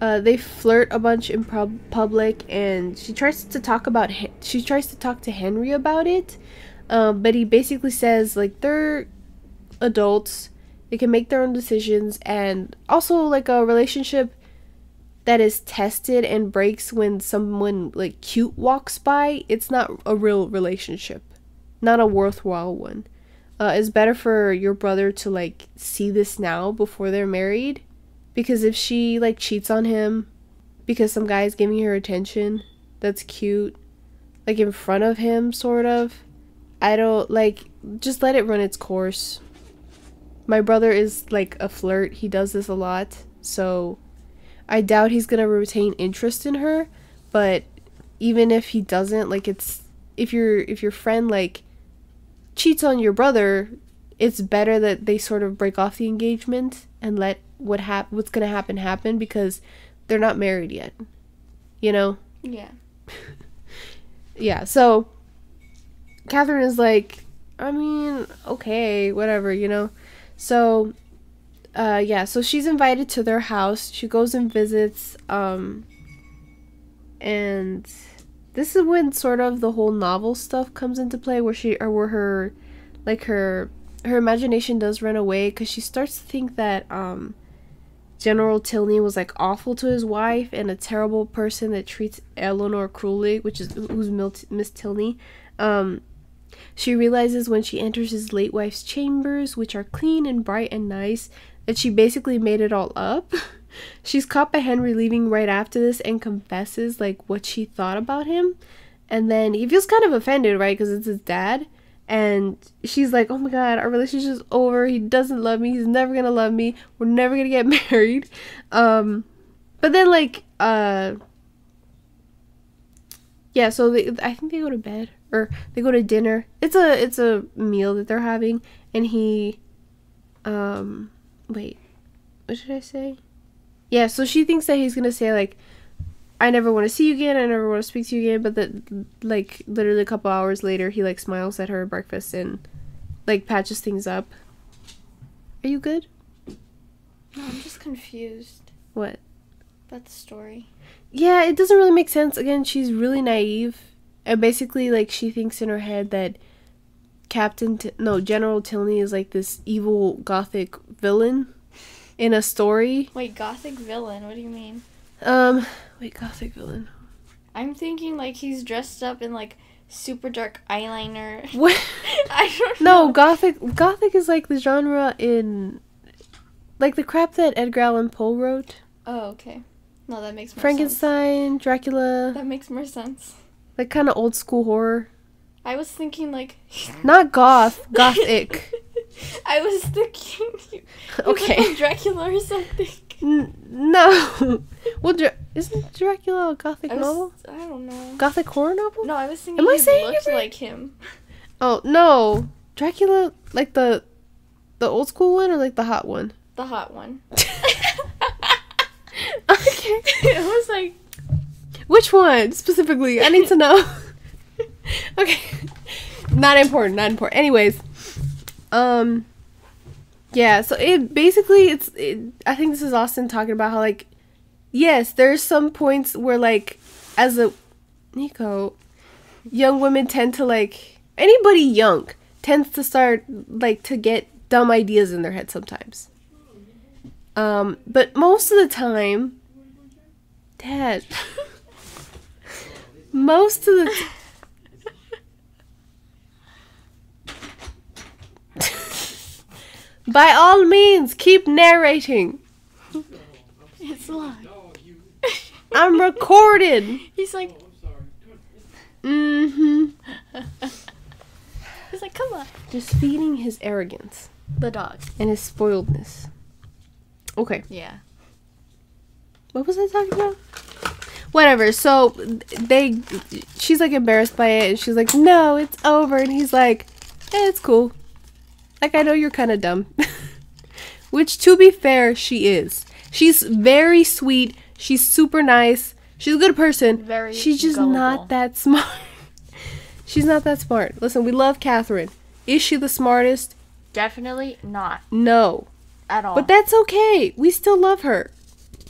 uh, they flirt a bunch in public, and she tries to talk about he- she tries to talk to Henry about it, um, but he basically says, like, they're adults. They can make their own decisions, and also, like, a relationship that is tested and breaks when someone, like, cute walks by, it's not a real relationship. Not a worthwhile one. Uh, it's better for your brother to, like, see this now before they're married, because if she, like, cheats on him because some guy is giving her attention that's cute, like, in front of him, sort of, I don't, like, just let it run its course. My brother is, like, a flirt. He does this a lot, so I doubt he's gonna retain interest in her, but even if he doesn't, like, it's, if your if your friend, like, cheats on your brother, it's better that they sort of break off the engagement and let what hap- what's gonna happen happen, because they're not married yet, you know? Yeah. Yeah, so Katherine is like, I mean, okay, whatever, you know? So, uh, yeah, so she's invited to their house. She goes and visits, um, and this is when sort of the whole novel stuff comes into play, where she, or where her, like, her, her imagination does run away, because she starts to think that, um, General Tilney was, like, awful to his wife, and a terrible person that treats Eleanor cruelly, which is, who's Miss Tilney, um, she realizes when she enters his late wife's chambers, which are clean and bright and nice, that she basically made it all up. She's caught by Henry leaving right after this and confesses, like, what she thought about him. And then he feels kind of offended, right, because it's his dad. And she's like, oh my God, our relationship's over. He doesn't love me. He's never going to love me. We're never going to get married. Um, but then, like, uh... yeah, so they, I think they go to bed. Or they go to dinner. It's a it's a meal that they're having, and he, um, wait, what should I say? Yeah, so she thinks that he's gonna say, like, I never want to see you again, I never want to speak to you again, but that, like, literally a couple hours later, he, like, smiles at her at breakfast and, like, patches things up. Are you good? No, I'm just confused. What? About the story. Yeah, it doesn't really make sense. Again, she's really naive, and basically, like, she thinks in her head that Captain, T no, General Tilney is, like, this evil gothic villain in a story. Wait, gothic villain? What do you mean? Um, wait, gothic villain. I'm thinking, like, he's dressed up in, like, super dark eyeliner. What? I don't know. No, gothic, gothic is, like, the genre in, like, the crap that Edgar Allan Poe wrote. Oh, okay. No, that makes more Frankenstein, sense. Frankenstein, Dracula. That makes more sense. Like, kind of old school horror. I was thinking, like... Not goth, gothic. I was thinking... You, you okay. Like Dracula or something. N no. Well, Dra isn't Dracula a gothic I was, novel? I don't know. Gothic horror novel? No, I was thinking Am I saying looked every... like him. Oh, no. Dracula, like the the old school one or like the hot one? The hot one. Okay. It was like... Which one, specifically? I need to know. Okay. Not important, not important. Anyways. Um... Yeah, so it basically, it's, it, I think this is Austen talking about how, like, yes, there's some points where, like, as a, Nico, young women tend to, like, anybody young tends to start, like, to get dumb ideas in their head sometimes. Um, but most of the time, Dad, most of the time. By all means, keep narrating. It's live. I'm recorded. He's like... Mm-hmm. He's like, come on. Just feeding his arrogance. The dog. And his spoiledness. Okay. Yeah. What was I talking about? Whatever. So, they... She's, like, embarrassed by it. And she's like, no, it's over. And he's like, eh, it's cool. Like, I know you're kind of dumb. Which, to be fair, she is. She's very sweet. She's super nice. She's a good person. Very She's just gullible. Not that smart. She's not that smart. Listen, we love Katherine. Is she the smartest? Definitely not. No. At all. But that's okay. We still love her.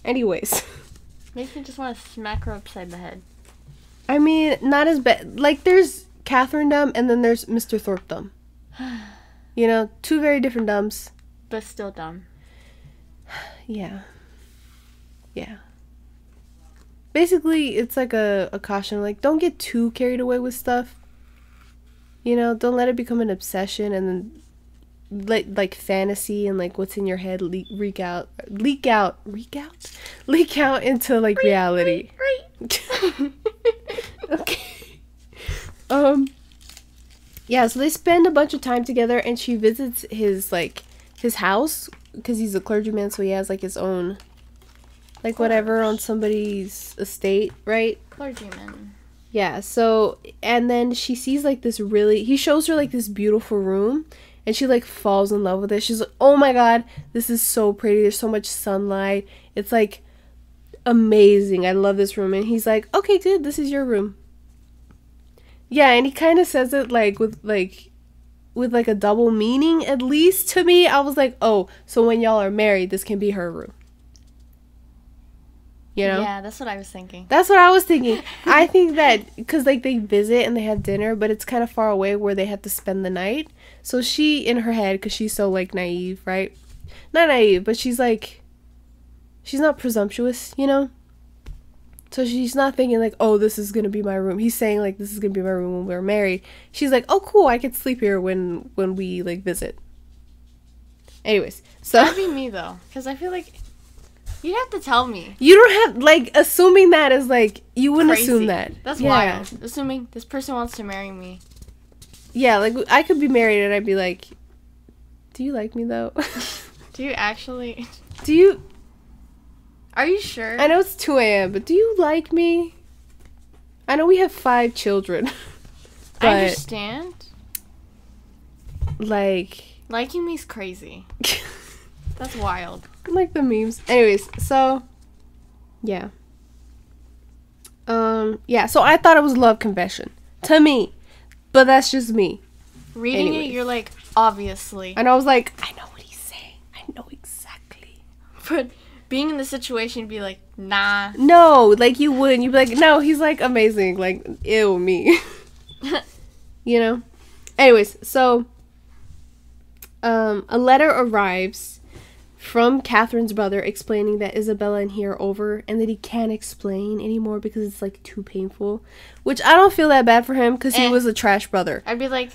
Anyways. Makes me just want to smack her upside the head. I mean, not as bad. Like, there's Katherine dumb, and then there's Mister Thorpe dumb. You know, two very different dumbs. But still dumb. Yeah. Yeah. Basically, it's like a, a caution. Like, don't get too carried away with stuff. You know, don't let it become an obsession and then let, like, fantasy and, like, what's in your head leak, leak out. Leak out. Leak out? Leak out into, like, reek, reality. Reek, reek. Okay. Um... Yeah, so they spend a bunch of time together, and she visits his, like, his house, because he's a clergyman, so he has, like, his own, like, whatever on somebody's estate, right? Clergyman. Yeah, so, and then she sees, like, this really, he shows her, like, this beautiful room, and she, like, falls in love with it. She's like, oh my god, this is so pretty, there's so much sunlight, it's, like, amazing, I love this room, and he's like, okay, dude, this is your room. Yeah, and he kind of says it, like, with, like, with, like, a double meaning, at least to me. I was like, oh, so when y'all are married, this can be her room. You know? Yeah, that's what I was thinking. That's what I was thinking. I think that, because, like, they visit and they have dinner, but it's kind of far away where they have to spend the night. So she, in her head, because she's so, like, naive, right? Not naive, but she's, like, she's not presumptuous, you know? So she's not thinking, like, oh, this is going to be my room. He's saying, like, this is going to be my room when we're married. She's like, oh, cool, I could sleep here when, when we, like, visit. Anyways, so... That'd be me, though, because I feel like you'd have to tell me. You don't have, like, assuming that is, like, you wouldn't Crazy. Assume that. That's yeah. wild. Assuming this person wants to marry me. Yeah, like, I could be married and I'd be like, do you like me, though? Do you actually... Do you... Are you sure? I know it's two A M, but do you like me? I know we have five children. I understand. Like... Liking me's crazy. That's wild. I like the memes. Anyways, so... Yeah. Um, yeah, so I thought it was love confession. To me. But that's just me. Reading Anyways. it, you're like, obviously. And I was like, I know what he's saying. I know exactly. But being in the situation, you'd be like, nah. No, like, you wouldn't. You'd be like, no, he's, like, amazing. Like, ew, me. You know? Anyways, so... Um, a letter arrives from Catherine's brother explaining that Isabella and he are over and that he can't explain anymore because it's, like, too painful. Which I don't feel that bad for him because eh. he was a trash brother. I'd be like,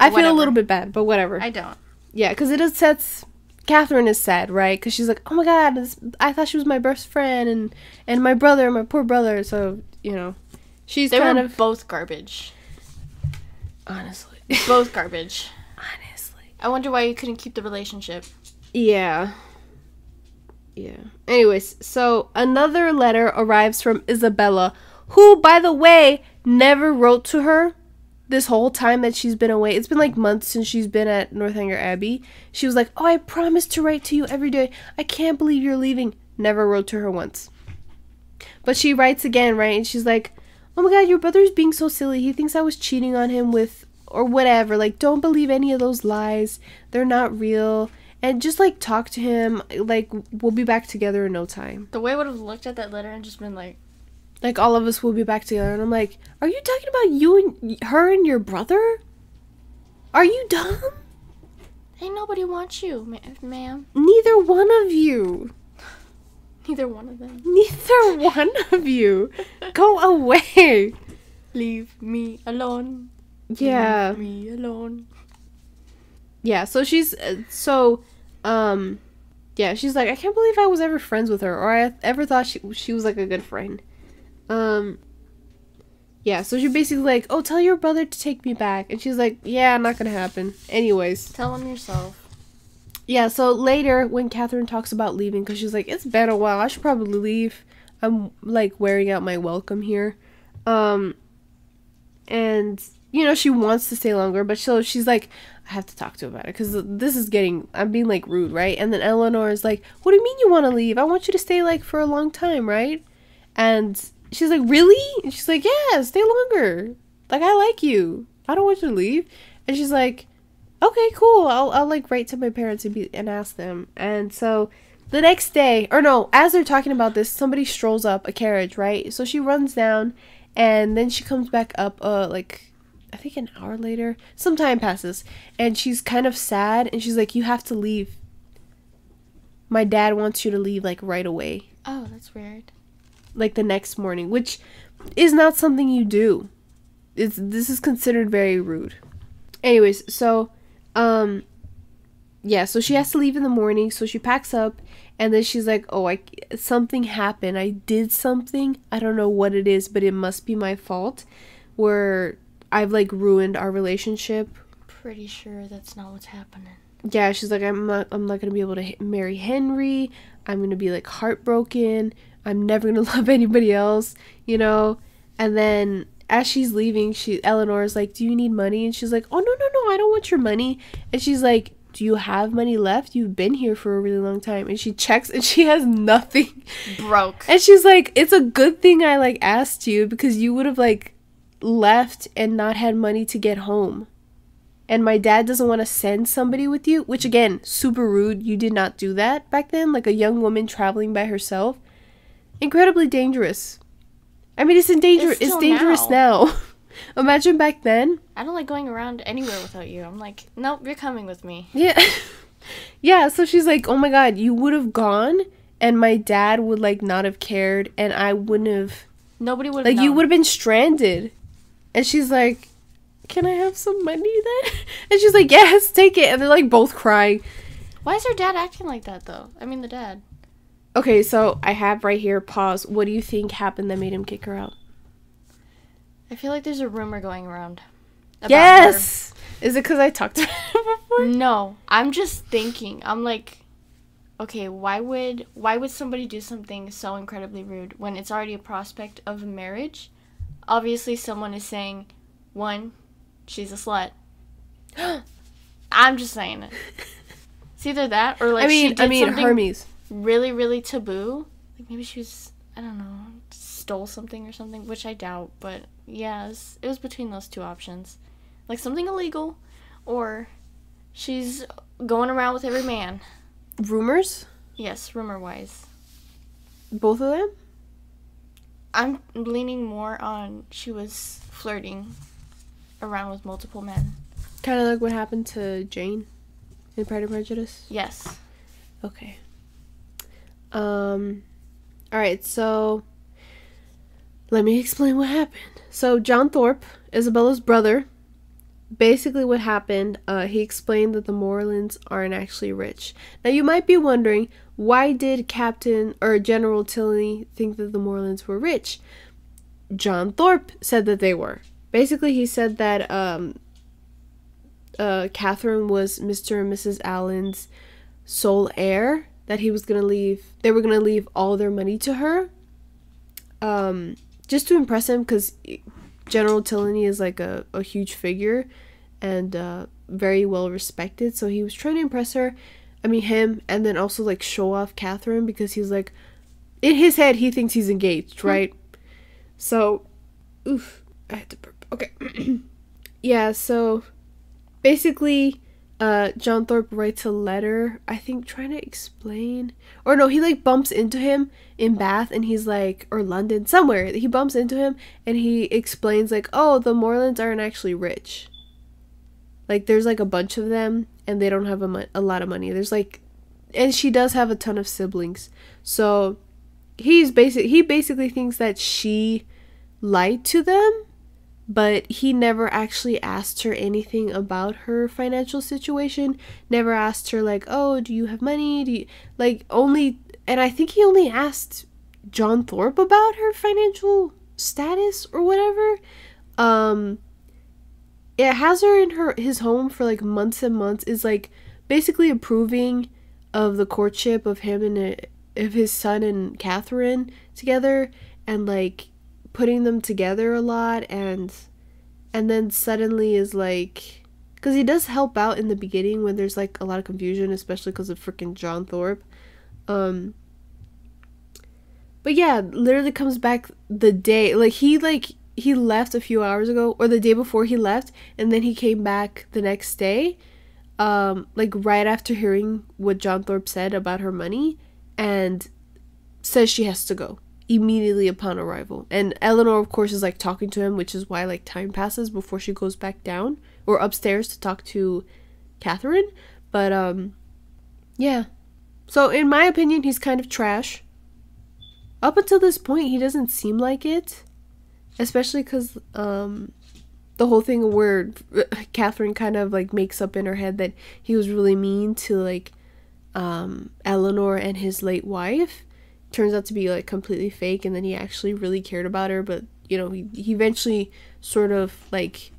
I whatever. feel a little bit bad, but whatever. I don't. Yeah, because it upsets... Katherine is sad, right? Because she's like, oh my god, this, I thought she was my best friend and, and my brother, my poor brother. So, you know, she's they kind were of... both garbage. Honestly. Both garbage. I wonder why you couldn't keep the relationship. Yeah. Yeah. Anyways, so another letter arrives from Isabella, who, by the way, never wrote to her this whole time that she's been away. It's been, like, months since she's been at Northanger Abbey. She was like, oh, I promised to write to you every day. I can't believe you're leaving. Never wrote to her once. But she writes again, right? And she's like, oh my god, your brother's being so silly. He thinks I was cheating on him with... or whatever, like, don't believe any of those lies, they're not real, and just, like, talk to him, like, we'll be back together in no time. The way I would have looked at that letter and just been like... Like, all of us will be back together, and I'm like, are you talking about you and her and your brother? Are you dumb? Ain't nobody wants you, ma- ma'am. Neither one of you. Neither one of them. Neither one of you. Go away. Leave me alone. Yeah. Me alone. Yeah, so she's uh, so um yeah, she's like, I can't believe I was ever friends with her or I ever thought she she was like a good friend. Um Yeah, so she basically like, "Oh, tell your brother to take me back." And she's like, "Yeah, not going to happen." Anyways, tell him yourself. Yeah, so later when Katherine talks about leaving cuz she's like, "It's been a while. I should probably leave. I'm like wearing out my welcome here." Um and you know, she wants to stay longer, but so she's like, I have to talk to him about it, because this is getting, I'm being, like, rude, right? And then Eleanor is like, what do you mean you want to leave? I want you to stay, like, for a long time, right? And she's like, really? And she's like, yeah, stay longer. Like, I like you. I don't want you to leave. And she's like, okay, cool. I'll, I'll like, write to my parents and, be, and ask them. And so the next day, or no, as they're talking about this, somebody strolls up a carriage, right? So she runs down, and then she comes back up, uh, like... I think an hour later, some time passes, and she's kind of sad, and she's like, you have to leave. My dad wants you to leave, like, right away. Oh, that's weird. Like, the next morning, which is not something you do. It's, this is considered very rude. Anyways, so, um, yeah, so she has to leave in the morning, so she packs up, and then she's like, oh, I, something happened. I did something. I don't know what it is, but it must be my fault, where... I've, like, ruined our relationship. Pretty sure that's not what's happening. Yeah, she's like, I'm not, I'm not going to be able to h- marry Henry. I'm going to be, like, heartbroken. I'm never going to love anybody else, you know? And then as she's leaving, she Eleanor's like, do you need money? And she's like, oh, no, no, no, I don't want your money. And she's like, do you have money left? You've been here for a really long time. And she checks and she has nothing. Broke. And she's like, it's a good thing I, like, asked you because you would have, like, left and not had money to get home, and my dad doesn't want to send somebody with you, which again, super rude. You did not do that back then. Like, a young woman traveling by herself, incredibly dangerous. I mean, it's dangerous. It's, it's dangerous now, now. Imagine back then. I don't like going around anywhere without you. I'm like, nope, you're coming with me. Yeah. Yeah, so she's like, oh my god, you would have gone and my dad would, like, not have cared, and I wouldn't have, nobody would have, like, known. You would have been stranded. And she's like, can I have some money then? And she's like, yes, take it. And they're, like, both crying. Why is her dad acting like that, though? I mean, the dad. Okay, so I have right here, pause. What do you think happened that made him kick her out? I feel like there's a rumor going around. About yes! Her. Is it because I talked to her before? No, I'm just thinking. I'm like, okay, why would why would somebody do something so incredibly rude when it's already a prospect of marriage? Obviously, someone is saying, one, she's a slut. I'm just saying it. It's either that or, like, I mean, she did I mean, something Hermes. really, really taboo. Like, maybe she was, I don't know, stole something or something, which I doubt, but yeah, it was, it was between those two options. Like, something illegal, or she's going around with every man. Rumors? Yes, rumor-wise. Both of them? I'm leaning more on she was flirting around with multiple men. Kind of like what happened to Jane in Pride and Prejudice? Yes. Okay. Um, alright, so let me explain what happened. So, John Thorpe, Isabella's brother, basically what happened, uh, he explained that the Moorlands aren't actually rich. Now, you might be wondering, why did Captain, or General Tilney think that the Moorlands were rich? John Thorpe said that they were. Basically, he said that, um, uh, Katherine was Mister and Missus Allen's sole heir, that he was gonna leave, they were gonna leave all their money to her, um, just to impress him, because General Tilney is like a, a huge figure and uh, very well respected. So he was trying to impress her, I mean him, and then also like show off Katherine, because he's like, in his head he thinks he's engaged, right? So, oof, I had to burp. Okay. Yeah, so basically uh, John Thorpe writes a letter, I think, trying to explain, or no, he like bumps into him in Bath, and he's like, or London, somewhere, he bumps into him, and he explains like, oh, the Moorlands aren't actually rich, like there's like a bunch of them, and they don't have a, a lot of money, there's like, and she does have a ton of siblings, so he's basic. he basically thinks that she lied to them, but he never actually asked her anything about her financial situation, never asked her like, oh, do you have money, do you, like, only, and I think he only asked John Thorpe about her financial status or whatever. Um, it has her in her his home for like months and months, is like basically approving of the courtship of him and a, of his son and Katherine together, and like putting them together a lot, and and then suddenly is like, because he does help out in the beginning when there's like a lot of confusion, especially because of freaking John Thorpe, um but yeah, literally comes back the day, like he like he left a few hours ago, or the day before he left, and then he came back the next day, um like right after hearing what John Thorpe said about her money, and says she has to go immediately upon arrival. And Eleanor, of course, is like talking to him, which is why like time passes before she goes back down or upstairs to talk to Katherine. But um yeah, so in my opinion, he's kind of trash. Up until this point, he doesn't seem like it, especially because um the whole thing where Katherine kind of like makes up in her head that he was really mean to like um Eleanor and his late wife, turns out to be like completely fake, and then he actually really cared about her, but you know, he, he eventually sort of like,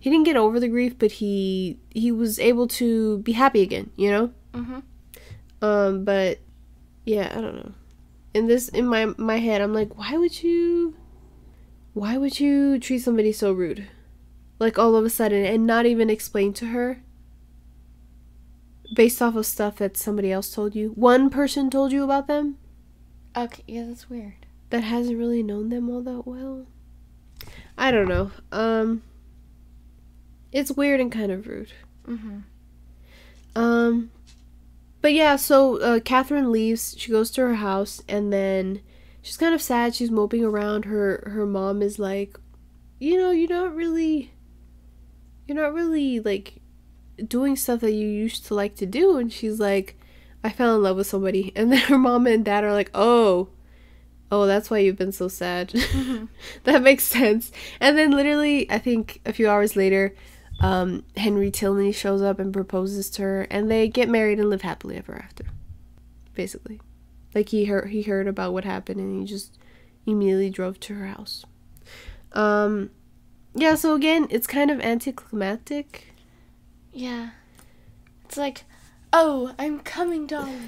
he didn't get over the grief, but he he was able to be happy again, you know. Mm-hmm. Um but yeah, I don't know, in this in my my head I'm like, why would you why would you treat somebody so rude, like all of a sudden, and not even explain to her based off of stuff that somebody else told you, one person told you about them. Okay, yeah, that's weird. That hasn't really known them all that well. I don't know. Um, it's weird and kind of rude. Mm-hmm. Um, but yeah, so uh, Katherine leaves. She goes to her house, and then she's kind of sad. She's moping around. Her her mom is like, you know, you're not really, you're not really like doing stuff that you used to like to do. And she's like, I fell in love with somebody. And then her mom and dad are like, oh oh that's why you've been so sad. Mm-hmm. That makes sense. And then literally I think a few hours later, um Henry Tilney shows up and proposes to her, and they get married and live happily ever after. Basically, like he heard he heard about what happened, and he just immediately drove to her house. Um yeah, so again, it's kind of anticlimactic. Yeah. It's like, oh, I'm coming, darling.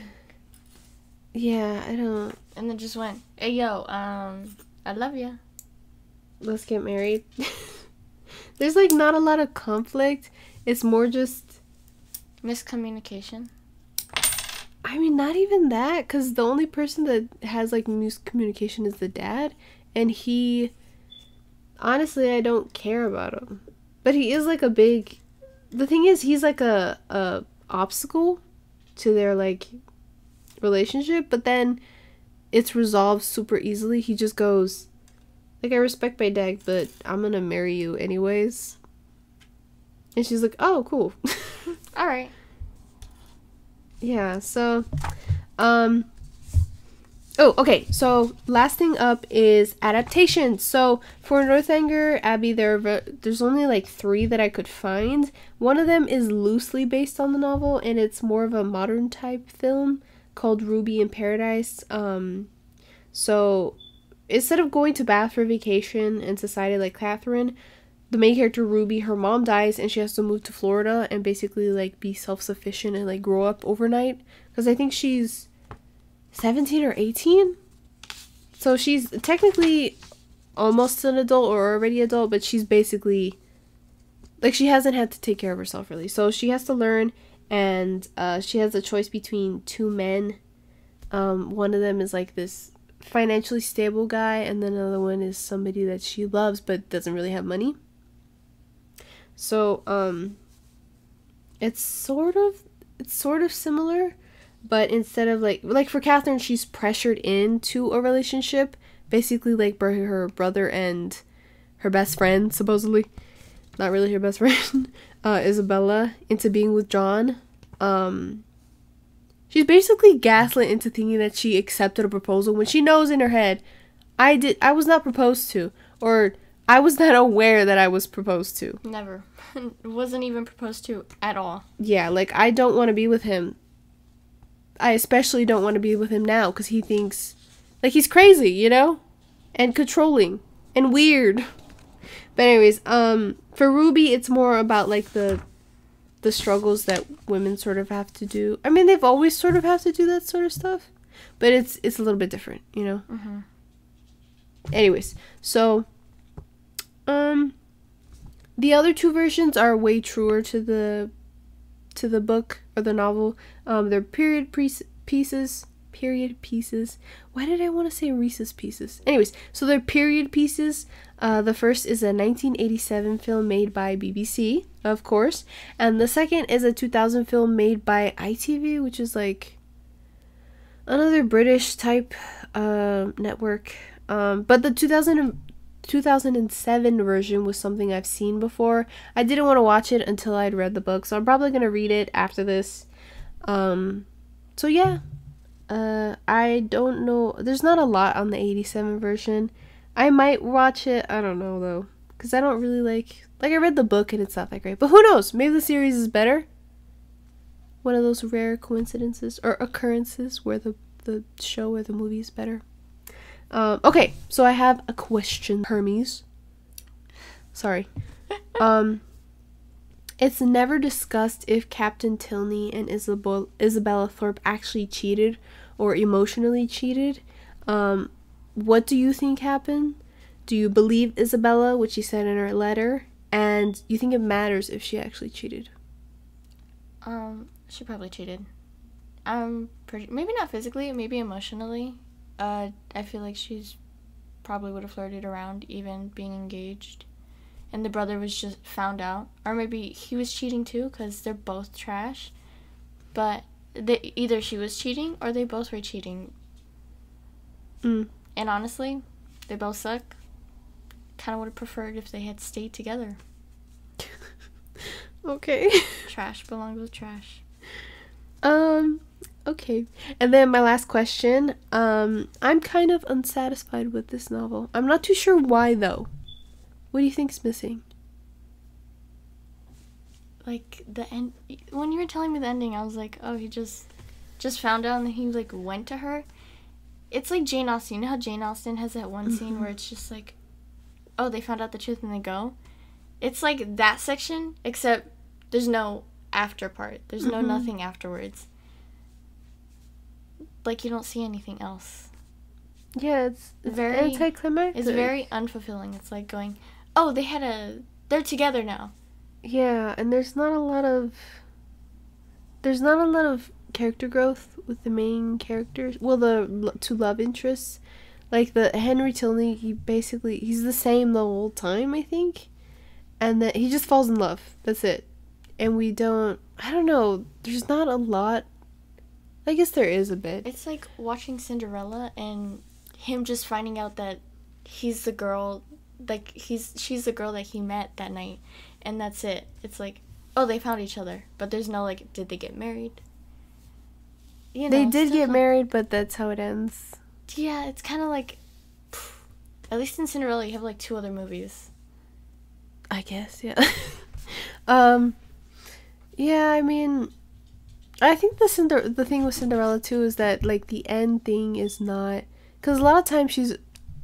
Yeah, I don't... And then just went, hey, yo, um, I love ya. Let's get married. There's, like, not a lot of conflict. It's more just... miscommunication. I mean, not even that, because the only person that has, like, miscommunication is the dad, and he, honestly, I don't care about him. But he is, like, a big, the thing is, he's, like, a, a obstacle to their, like, relationship, but then it's resolved super easily. He just goes, like, I respect my dad, but I'm gonna marry you anyways. And she's like, oh, cool. All right. Yeah, so, um, oh, okay, so last thing up is adaptations. So for Northanger Abbey, there are, there's only like three that I could find. One of them is loosely based on the novel, and it's more of a modern type film called Ruby in Paradise. Um, so instead of going to Bath for vacation and society like Katherine, the main character Ruby, her mom dies and she has to move to Florida and basically like be self-sufficient and like grow up overnight, because I think she's seventeen or eighteen, so she's technically almost an adult or already adult, but she's basically like, she hasn't had to take care of herself really, so she has to learn. And uh, she has a choice between two men. Um, one of them is like this financially stable guy, and then another one is somebody that she loves but doesn't really have money. So, um, it's sort of, it's sort of similar, but instead of, like, like, for Katherine, she's pressured into a relationship, basically, like, by her brother and her best friend, supposedly, not really her best friend, uh, Isabella, into being with John. Um, she's basically gaslit into thinking that she accepted a proposal when she knows in her head, I did, I was not proposed to, or I was not aware that I was proposed to. Never. Wasn't even proposed to at all. Yeah, like, I don't want to be with him. I especially don't want to be with him now, because he thinks, like, he's crazy, you know? And controlling. And weird. But anyways, um, for Ruby, it's more about, like, the the struggles that women sort of have to do. I mean, they've always sort of have to do that sort of stuff. But it's, it's a little bit different, you know? Mm-hmm. Anyways, so... Um, the other two versions are way truer to the, to the book or the novel. Um, they're period pieces, period pieces. Why did I want to say Reese's Pieces? Anyways, so they're period pieces. Uh, the first is a nineteen eighty-seven film made by B B C, of course. And the second is a two thousand film made by I T V, which is like another British type, uh, network. Um, but the two thousand two thousand seven version was something I've seen before. I didn't want to watch it until I'd read the book, so I'm probably going to read it after this. Um, so yeah, uh, I don't know. There's not a lot on the eighty-seven version. I might watch it. I don't know, though, because I don't really like... Like, I read the book, and it's not that great. But who knows? Maybe the series is better. One of those rare coincidences or occurrences where the, the show or the movie is better. Um, okay, so I have a question, Hermes. Sorry. Um, it's never discussed if Captain Tilney and Isabel Isabella Thorpe actually cheated or emotionally cheated. Um, what do you think happened? Do you believe Isabella, which she said in her letter? And you think it matters if she actually cheated? Um, she probably cheated. Um, pretty, maybe not physically, maybe emotionally. Uh, I feel like she's probably would have flirted around even being engaged, and the brother was just found out, or maybe he was cheating too, because they're both trash. But they, either she was cheating or they both were cheating. Mm. And honestly, they both suck. Kind of would have preferred if they had stayed together. Okay. Trash belongs with trash. Um. Okay, and then my last question. Um, I'm kind of unsatisfied with this novel. I'm not too sure why, though. What do you think's missing? Like, the end... When you were telling me the ending, I was like, oh, he just just found out and then he, like, went to her. It's like Jane Austen. You know how Jane Austen has that one scene where it's just like, oh, they found out the truth and they go? It's like that section, except there's no after part. There's no nothing afterwards. Like, you don't see anything else. Yeah, it's, it's very anticlimactic. It's very unfulfilling. It's like going, oh, they had a... They're together now. Yeah, and there's not a lot of... There's not a lot of character growth with the main characters, well, the two love interests. Like, the Henry Tilney, he basically, he's the same the whole time, I think. And that he just falls in love. That's it. And we don't, I don't know, there's not a lot. I guess there is a bit. It's like watching Cinderella and him just finding out that he's the girl, like, he's she's the girl that he met that night. And that's it. It's like, oh, they found each other. But there's no, like, did they get married? You know, they did get married, but that's how it ends. Yeah, it's kind of like, at least in Cinderella, you have, like, two other movies. I guess, yeah. um, yeah, I mean, I think the Cinder the thing with Cinderella, too, is that, like, the end thing is not... Because a lot of times she's,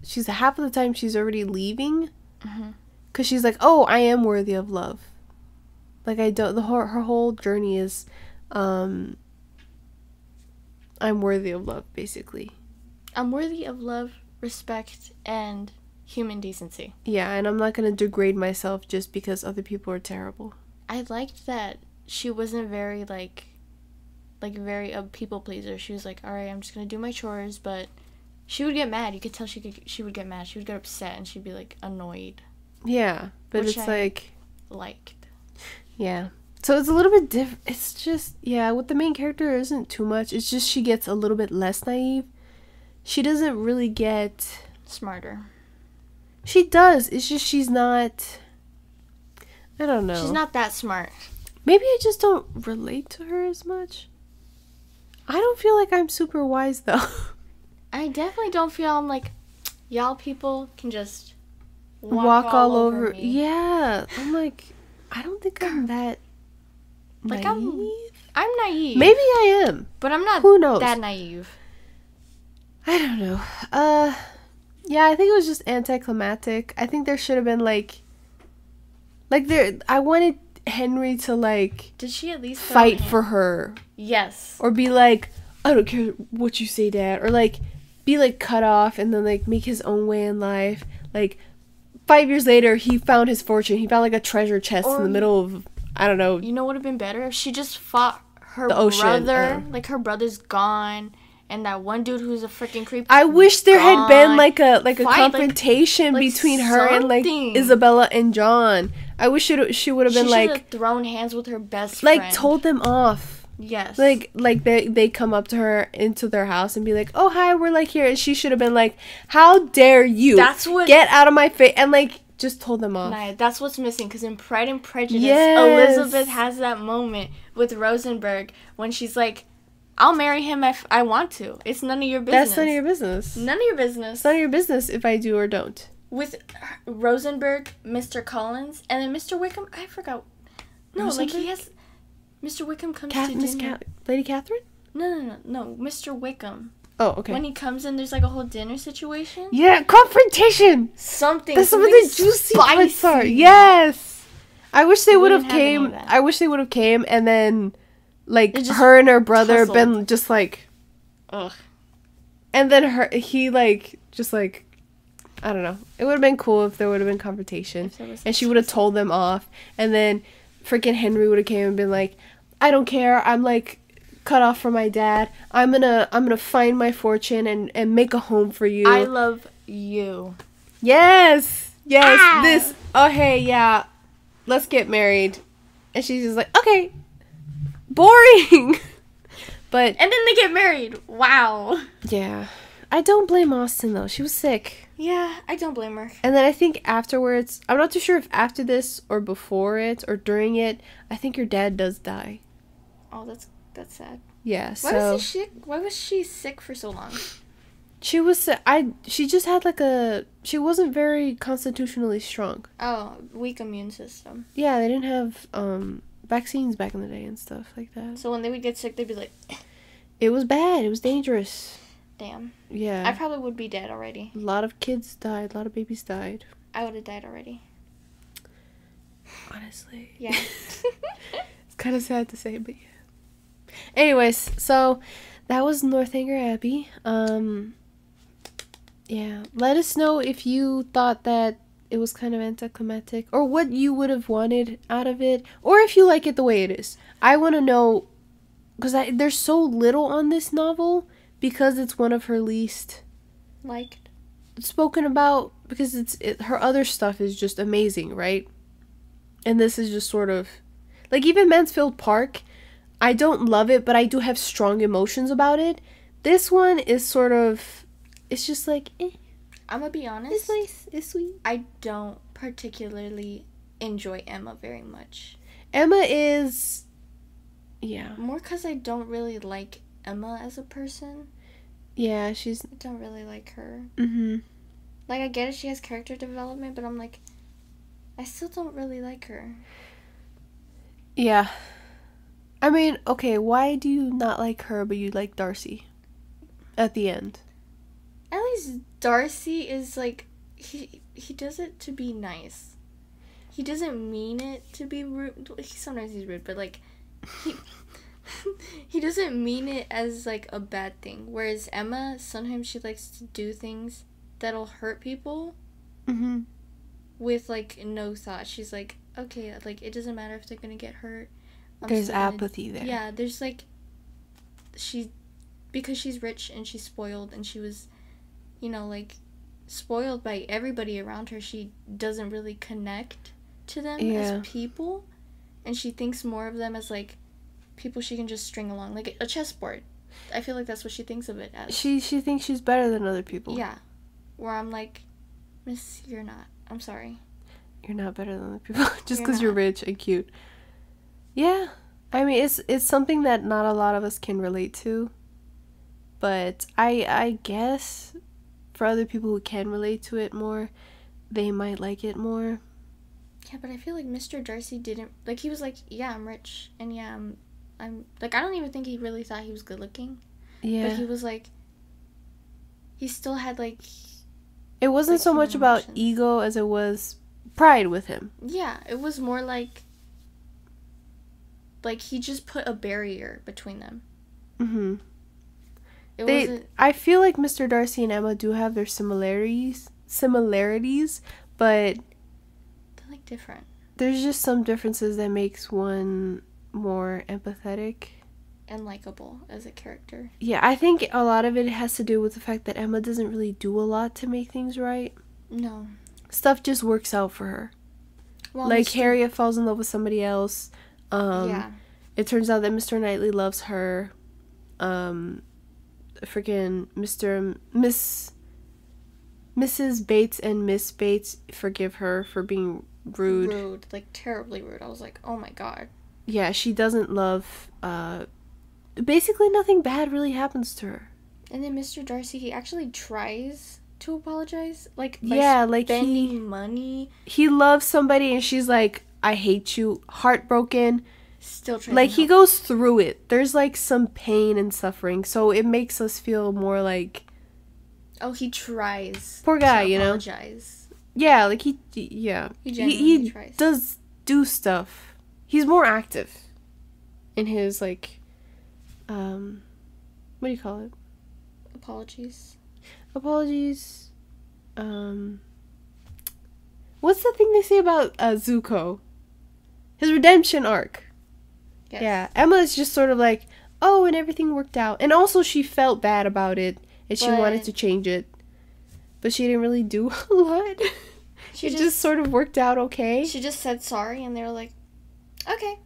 she's half of the time she's already leaving. Mm-hmm. Because she's like, oh, I am worthy of love. Like, I don't... The whole, her whole journey is, um, I'm worthy of love, basically. I'm worthy of love, respect, and human decency. Yeah, and I'm not going to degrade myself just because other people are terrible. I liked that she wasn't very, like, like very a people pleaser. She was like, all right, I'm just going to do my chores, but she would get mad. You could tell she could, she would get mad. She would get upset, and she'd be, like, annoyed. Yeah, but it's, I like... liked. Yeah. So it's a little bit diff... It's just, yeah, with the main character, it isn't too much. It's just she gets a little bit less naive. She doesn't really get... smarter. She does. It's just she's not... I don't know. She's not that smart. Maybe I just don't relate to her as much. I don't feel like I'm super wise, though. I definitely don't feel I'm like, y'all people can just walk, walk all, all over, over me. Yeah. I'm like, I don't think I'm that naive. Like, I'm, I'm naive. Maybe I am. But I'm not Who knows? that naive. I don't know. Uh, yeah, I think it was just anticlimactic. I think there should have been, like, like, there, I wanted Henry to, like, did she at least fight for her? Yes. Or be like, I don't care what you say, Dad. Or, like, be, like, cut off and then, like, make his own way in life. Like, five years later, he found his fortune. He found, like, a treasure chest or in the middle of, I don't know. You know what would have been better? If she just fought her the ocean, brother. Like, her brother's gone. And that one dude who's a freaking creep. I wish there gone. had been like a like a Fight, confrontation like, like between something. her and like Isabella and John. I wish she she would have been she like thrown hands with her best friend. Like told them off. Yes. Like like they they come up to her into their house and be like, "Oh hi, we're like here." And she should have been like, "How dare you? That's what get out of my face." And like just told them off. Nah, that's what's missing because in Pride and Prejudice, yes. Elizabeth has that moment with Rosenberg when she's like, I'll marry him if I want to. It's none of your business. That's none of your business. None of your business. It's none of your business if I do or don't. With Rosenberg, Mister Collins, and then Mister Wickham. I forgot. No, Rosenberg? Like he has... Mister Wickham comes Cat to Miss dinner. Cat Lady Catherine? No, no, no. No, Mister Wickham. Oh, okay. When he comes in, there's like a whole dinner situation. Yeah, confrontation. Something. That's something what the juicy parts are. Yes. I wish they would have came. I wish they would have came and then... Like, her and her brother tussled. been just, like, ugh. And then her, he, like, just, like, I don't know. It would have been cool if there would have been confrontation. And she would have told them off. And then freaking Henry would have came and been like, I don't care. I'm, like, cut off from my dad. I'm gonna, I'm gonna find my fortune and, and make a home for you. I love you. Yes. Yes. Ah! This. Oh, hey, yeah. Let's get married. And she's just like, okay. Boring. But and then they get married. Wow. Yeah. I don't blame Austen though. She was sick. Yeah, I don't blame her. And then I think afterwards, I'm not too sure if after this or before it or during it, I think your dad does die. Oh, that's that's sad. Yeah, so why was she sick? Why was she sick for so long? She was I she just had like a she wasn't very constitutionally strong. Oh, weak immune system. Yeah, they didn't have um vaccines back in the day and stuff like that. So when they would get sick, they'd be like... It was bad. It was dangerous. Damn. Yeah. I probably would be dead already. A lot of kids died. A lot of babies died. I would have died already. Honestly. Yeah. It's kind of sad to say, but yeah. Anyways, so that was Northanger Abbey. Um, yeah. Let us know if you thought that it was kind of anticlimactic, or what you would have wanted out of it, or if you like it the way it is. I want to know because there's so little on this novel because it's one of her least liked spoken about, because it's it, her other stuff is just amazing, right? And this is just sort of like, even Mansfield Park, I don't love it, but I do have strong emotions about it. This one is sort of, it's just like, eh. I'm gonna be honest. It's nice. It's sweet. I don't particularly enjoy Emma very much. Emma is, yeah. More because I don't really like Emma as a person. Yeah, she's. I don't really like her. Mm-hmm. Like, I get it, she has character development, but I'm like, I still don't really like her. Yeah. I mean, okay, why do you not like her, but you like Darcy at the end? At least Darcy is, like, he he does it to be nice. He doesn't mean it to be rude. Sometimes he's rude, but, like, he, he doesn't mean it as, like, a bad thing. Whereas Emma, sometimes she likes to do things that'll hurt people mm-hmm. with, like, no thought. She's like, okay, like, it doesn't matter if they're gonna get hurt. I'm there's sad. Apathy there. Yeah, there's, like, she, because she's rich and she's spoiled and she was, you know, like, spoiled by everybody around her, she doesn't really connect to them yeah. as people, and she thinks more of them as, like, people she can just string along, like a chessboard. I feel like that's what she thinks of it as. She she thinks she's better than other people. Yeah. Where I'm like, miss, you're not. I'm sorry. You're not better than other people just because you're, you're rich and cute. Yeah. I mean, it's it's something that not a lot of us can relate to, but I I guess for other people who can relate to it more, they might like it more. Yeah, but I feel like Mister Darcy didn't, like, he was like, yeah, I'm rich, and yeah, I'm, I'm like, I don't even think he really thought he was good looking. Yeah. But he was like, he still had, like, it wasn't like so much emotions. About ego as it was pride with him. Yeah, it was more like, like, he just put a barrier between them. Mm-hmm. It they, wasn't... I feel like Mister Darcy and Emma do have their similarities, similarities, but they're, like, different. There's just some differences that makes one more empathetic and likable as a character. Yeah, I think a lot of it has to do with the fact that Emma doesn't really do a lot to make things right. No. Stuff just works out for her. Well, like, Mister Harriet falls in love with somebody else. Um, yeah. It turns out that Mister Knightley loves her. Um... Freaking Mister Miss Missus Bates and Miss Bates forgive her for being rude. Rude, like, terribly rude. I was like, oh my god. Yeah, she doesn't love. Uh, basically, nothing bad really happens to her. And then Mister Darcy, he actually tries to apologize, like, by yeah, like spending he, money. He loves somebody, and she's like, I hate you, heartbroken. Still trying like, he goes through it. There's, like, some pain and suffering, so it makes us feel more like, oh, he tries. Poor guy, you know. Apologize. Yeah, like, he, yeah. He genuinely he, he tries. Does do stuff. He's more active in his, like, um, what do you call it? Apologies. Apologies. Um, what's the thing they say about uh, Zuko? His redemption arc. Yes. Yeah, Emma is just sort of like, oh, and everything worked out. And also she felt bad about it, and she but wanted to change it. But she didn't really do a lot. She it just, just sort of worked out okay. She just said sorry, and they were like, okay.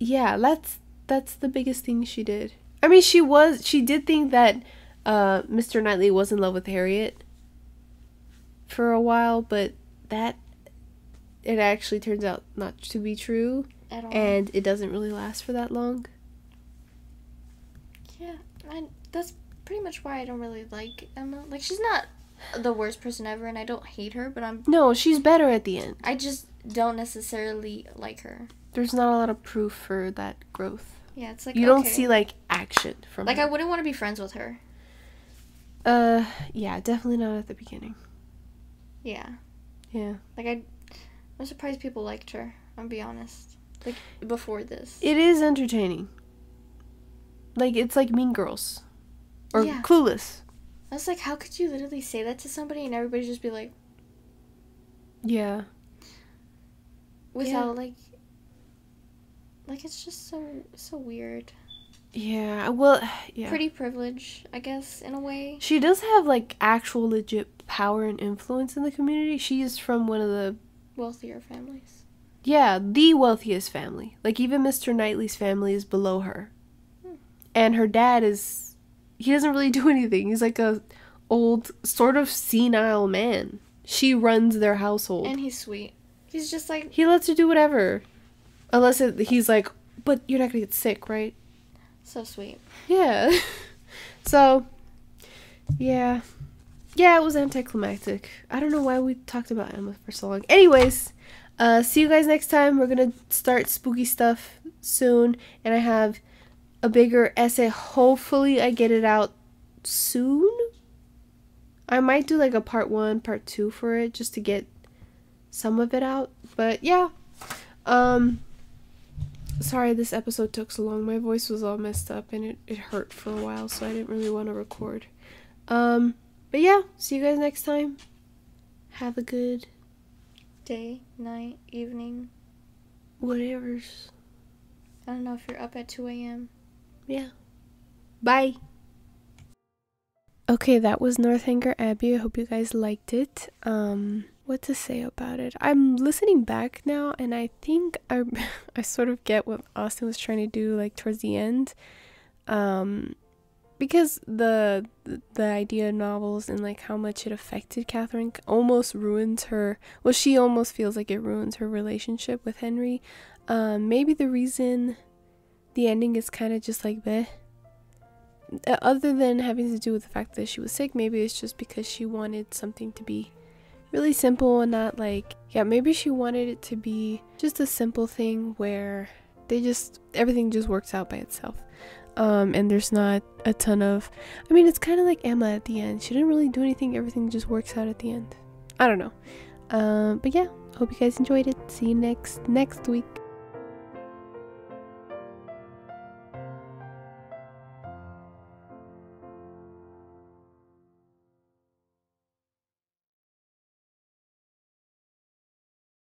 Yeah, that's that's the biggest thing she did. I mean, she was she did think that uh, Mister Knightley was in love with Harriet for a while, but that, it actually turns out not to be true. At all. And it doesn't really last for that long. Yeah, and that's pretty much why I don't really like Emma. Like, she's not the worst person ever, and I don't hate her, but I'm... No, she's better at the end. I just don't necessarily like her. There's not a lot of proof for that growth. Yeah, it's like, you okay. don't see, like, action from like, her. Like, I wouldn't want to be friends with her. Uh, yeah, definitely not at the beginning. Yeah. Yeah. Like, I, I'm surprised people liked her, I'll be honest. Like, before this. It is entertaining. Like, it's like Mean Girls. Or yeah. Clueless. I was like, how could you literally say that to somebody and everybody just be like... Yeah. Without, yeah. like... Like, it's just so so weird. Yeah, well, yeah. Pretty privilege, I guess, in a way. She does have, like, actual legit power and influence in the community. She is from one of the... wealthier families. Yeah, the wealthiest family. Like, even Mister Knightley's family is below her. Hmm. And her dad is... he doesn't really do anything. He's like a old, sort of senile man. She runs their household. And he's sweet. He's just like... he lets her do whatever. Unless it, he's like, but you're not gonna get sick, right? So sweet. Yeah. So, yeah. Yeah, it was anticlimactic. I don't know why we talked about Emma for so long. Anyways, uh, see you guys next time. We're going to start spooky stuff soon. And I have a bigger essay. Hopefully I get it out soon. I might do like a part one, part two for it just to get some of it out. But yeah. Um... Sorry this episode took so long. My voice was all messed up and it, it hurt for a while, so I didn't really want to record. Um, but yeah, see you guys next time. Have a good day, night, evening. Whatever's. I don't know if you're up at two A M Yeah. Bye. Okay, that was Northanger Abbey. I hope you guys liked it. Um... What to say about it? I'm listening back now, and I think I, I sort of get what Austen was trying to do, like towards the end, um, because the the idea of novels and like how much it affected Katherine almost ruins her. Well, she almost feels like it ruins her relationship with Henry. Um, maybe the reason the ending is kind of just like bleh. Other than having to do with the fact that she was sick, maybe it's just because she wanted something to be really simple and not like, yeah, maybe she wanted it to be just a simple thing where they just, everything just works out by itself. Um, and there's not a ton of, I mean, it's kind of like Emma at the end. She didn't really do anything. Everything just works out at the end. I don't know. Um, but yeah, hope you guys enjoyed it. See you next, next week.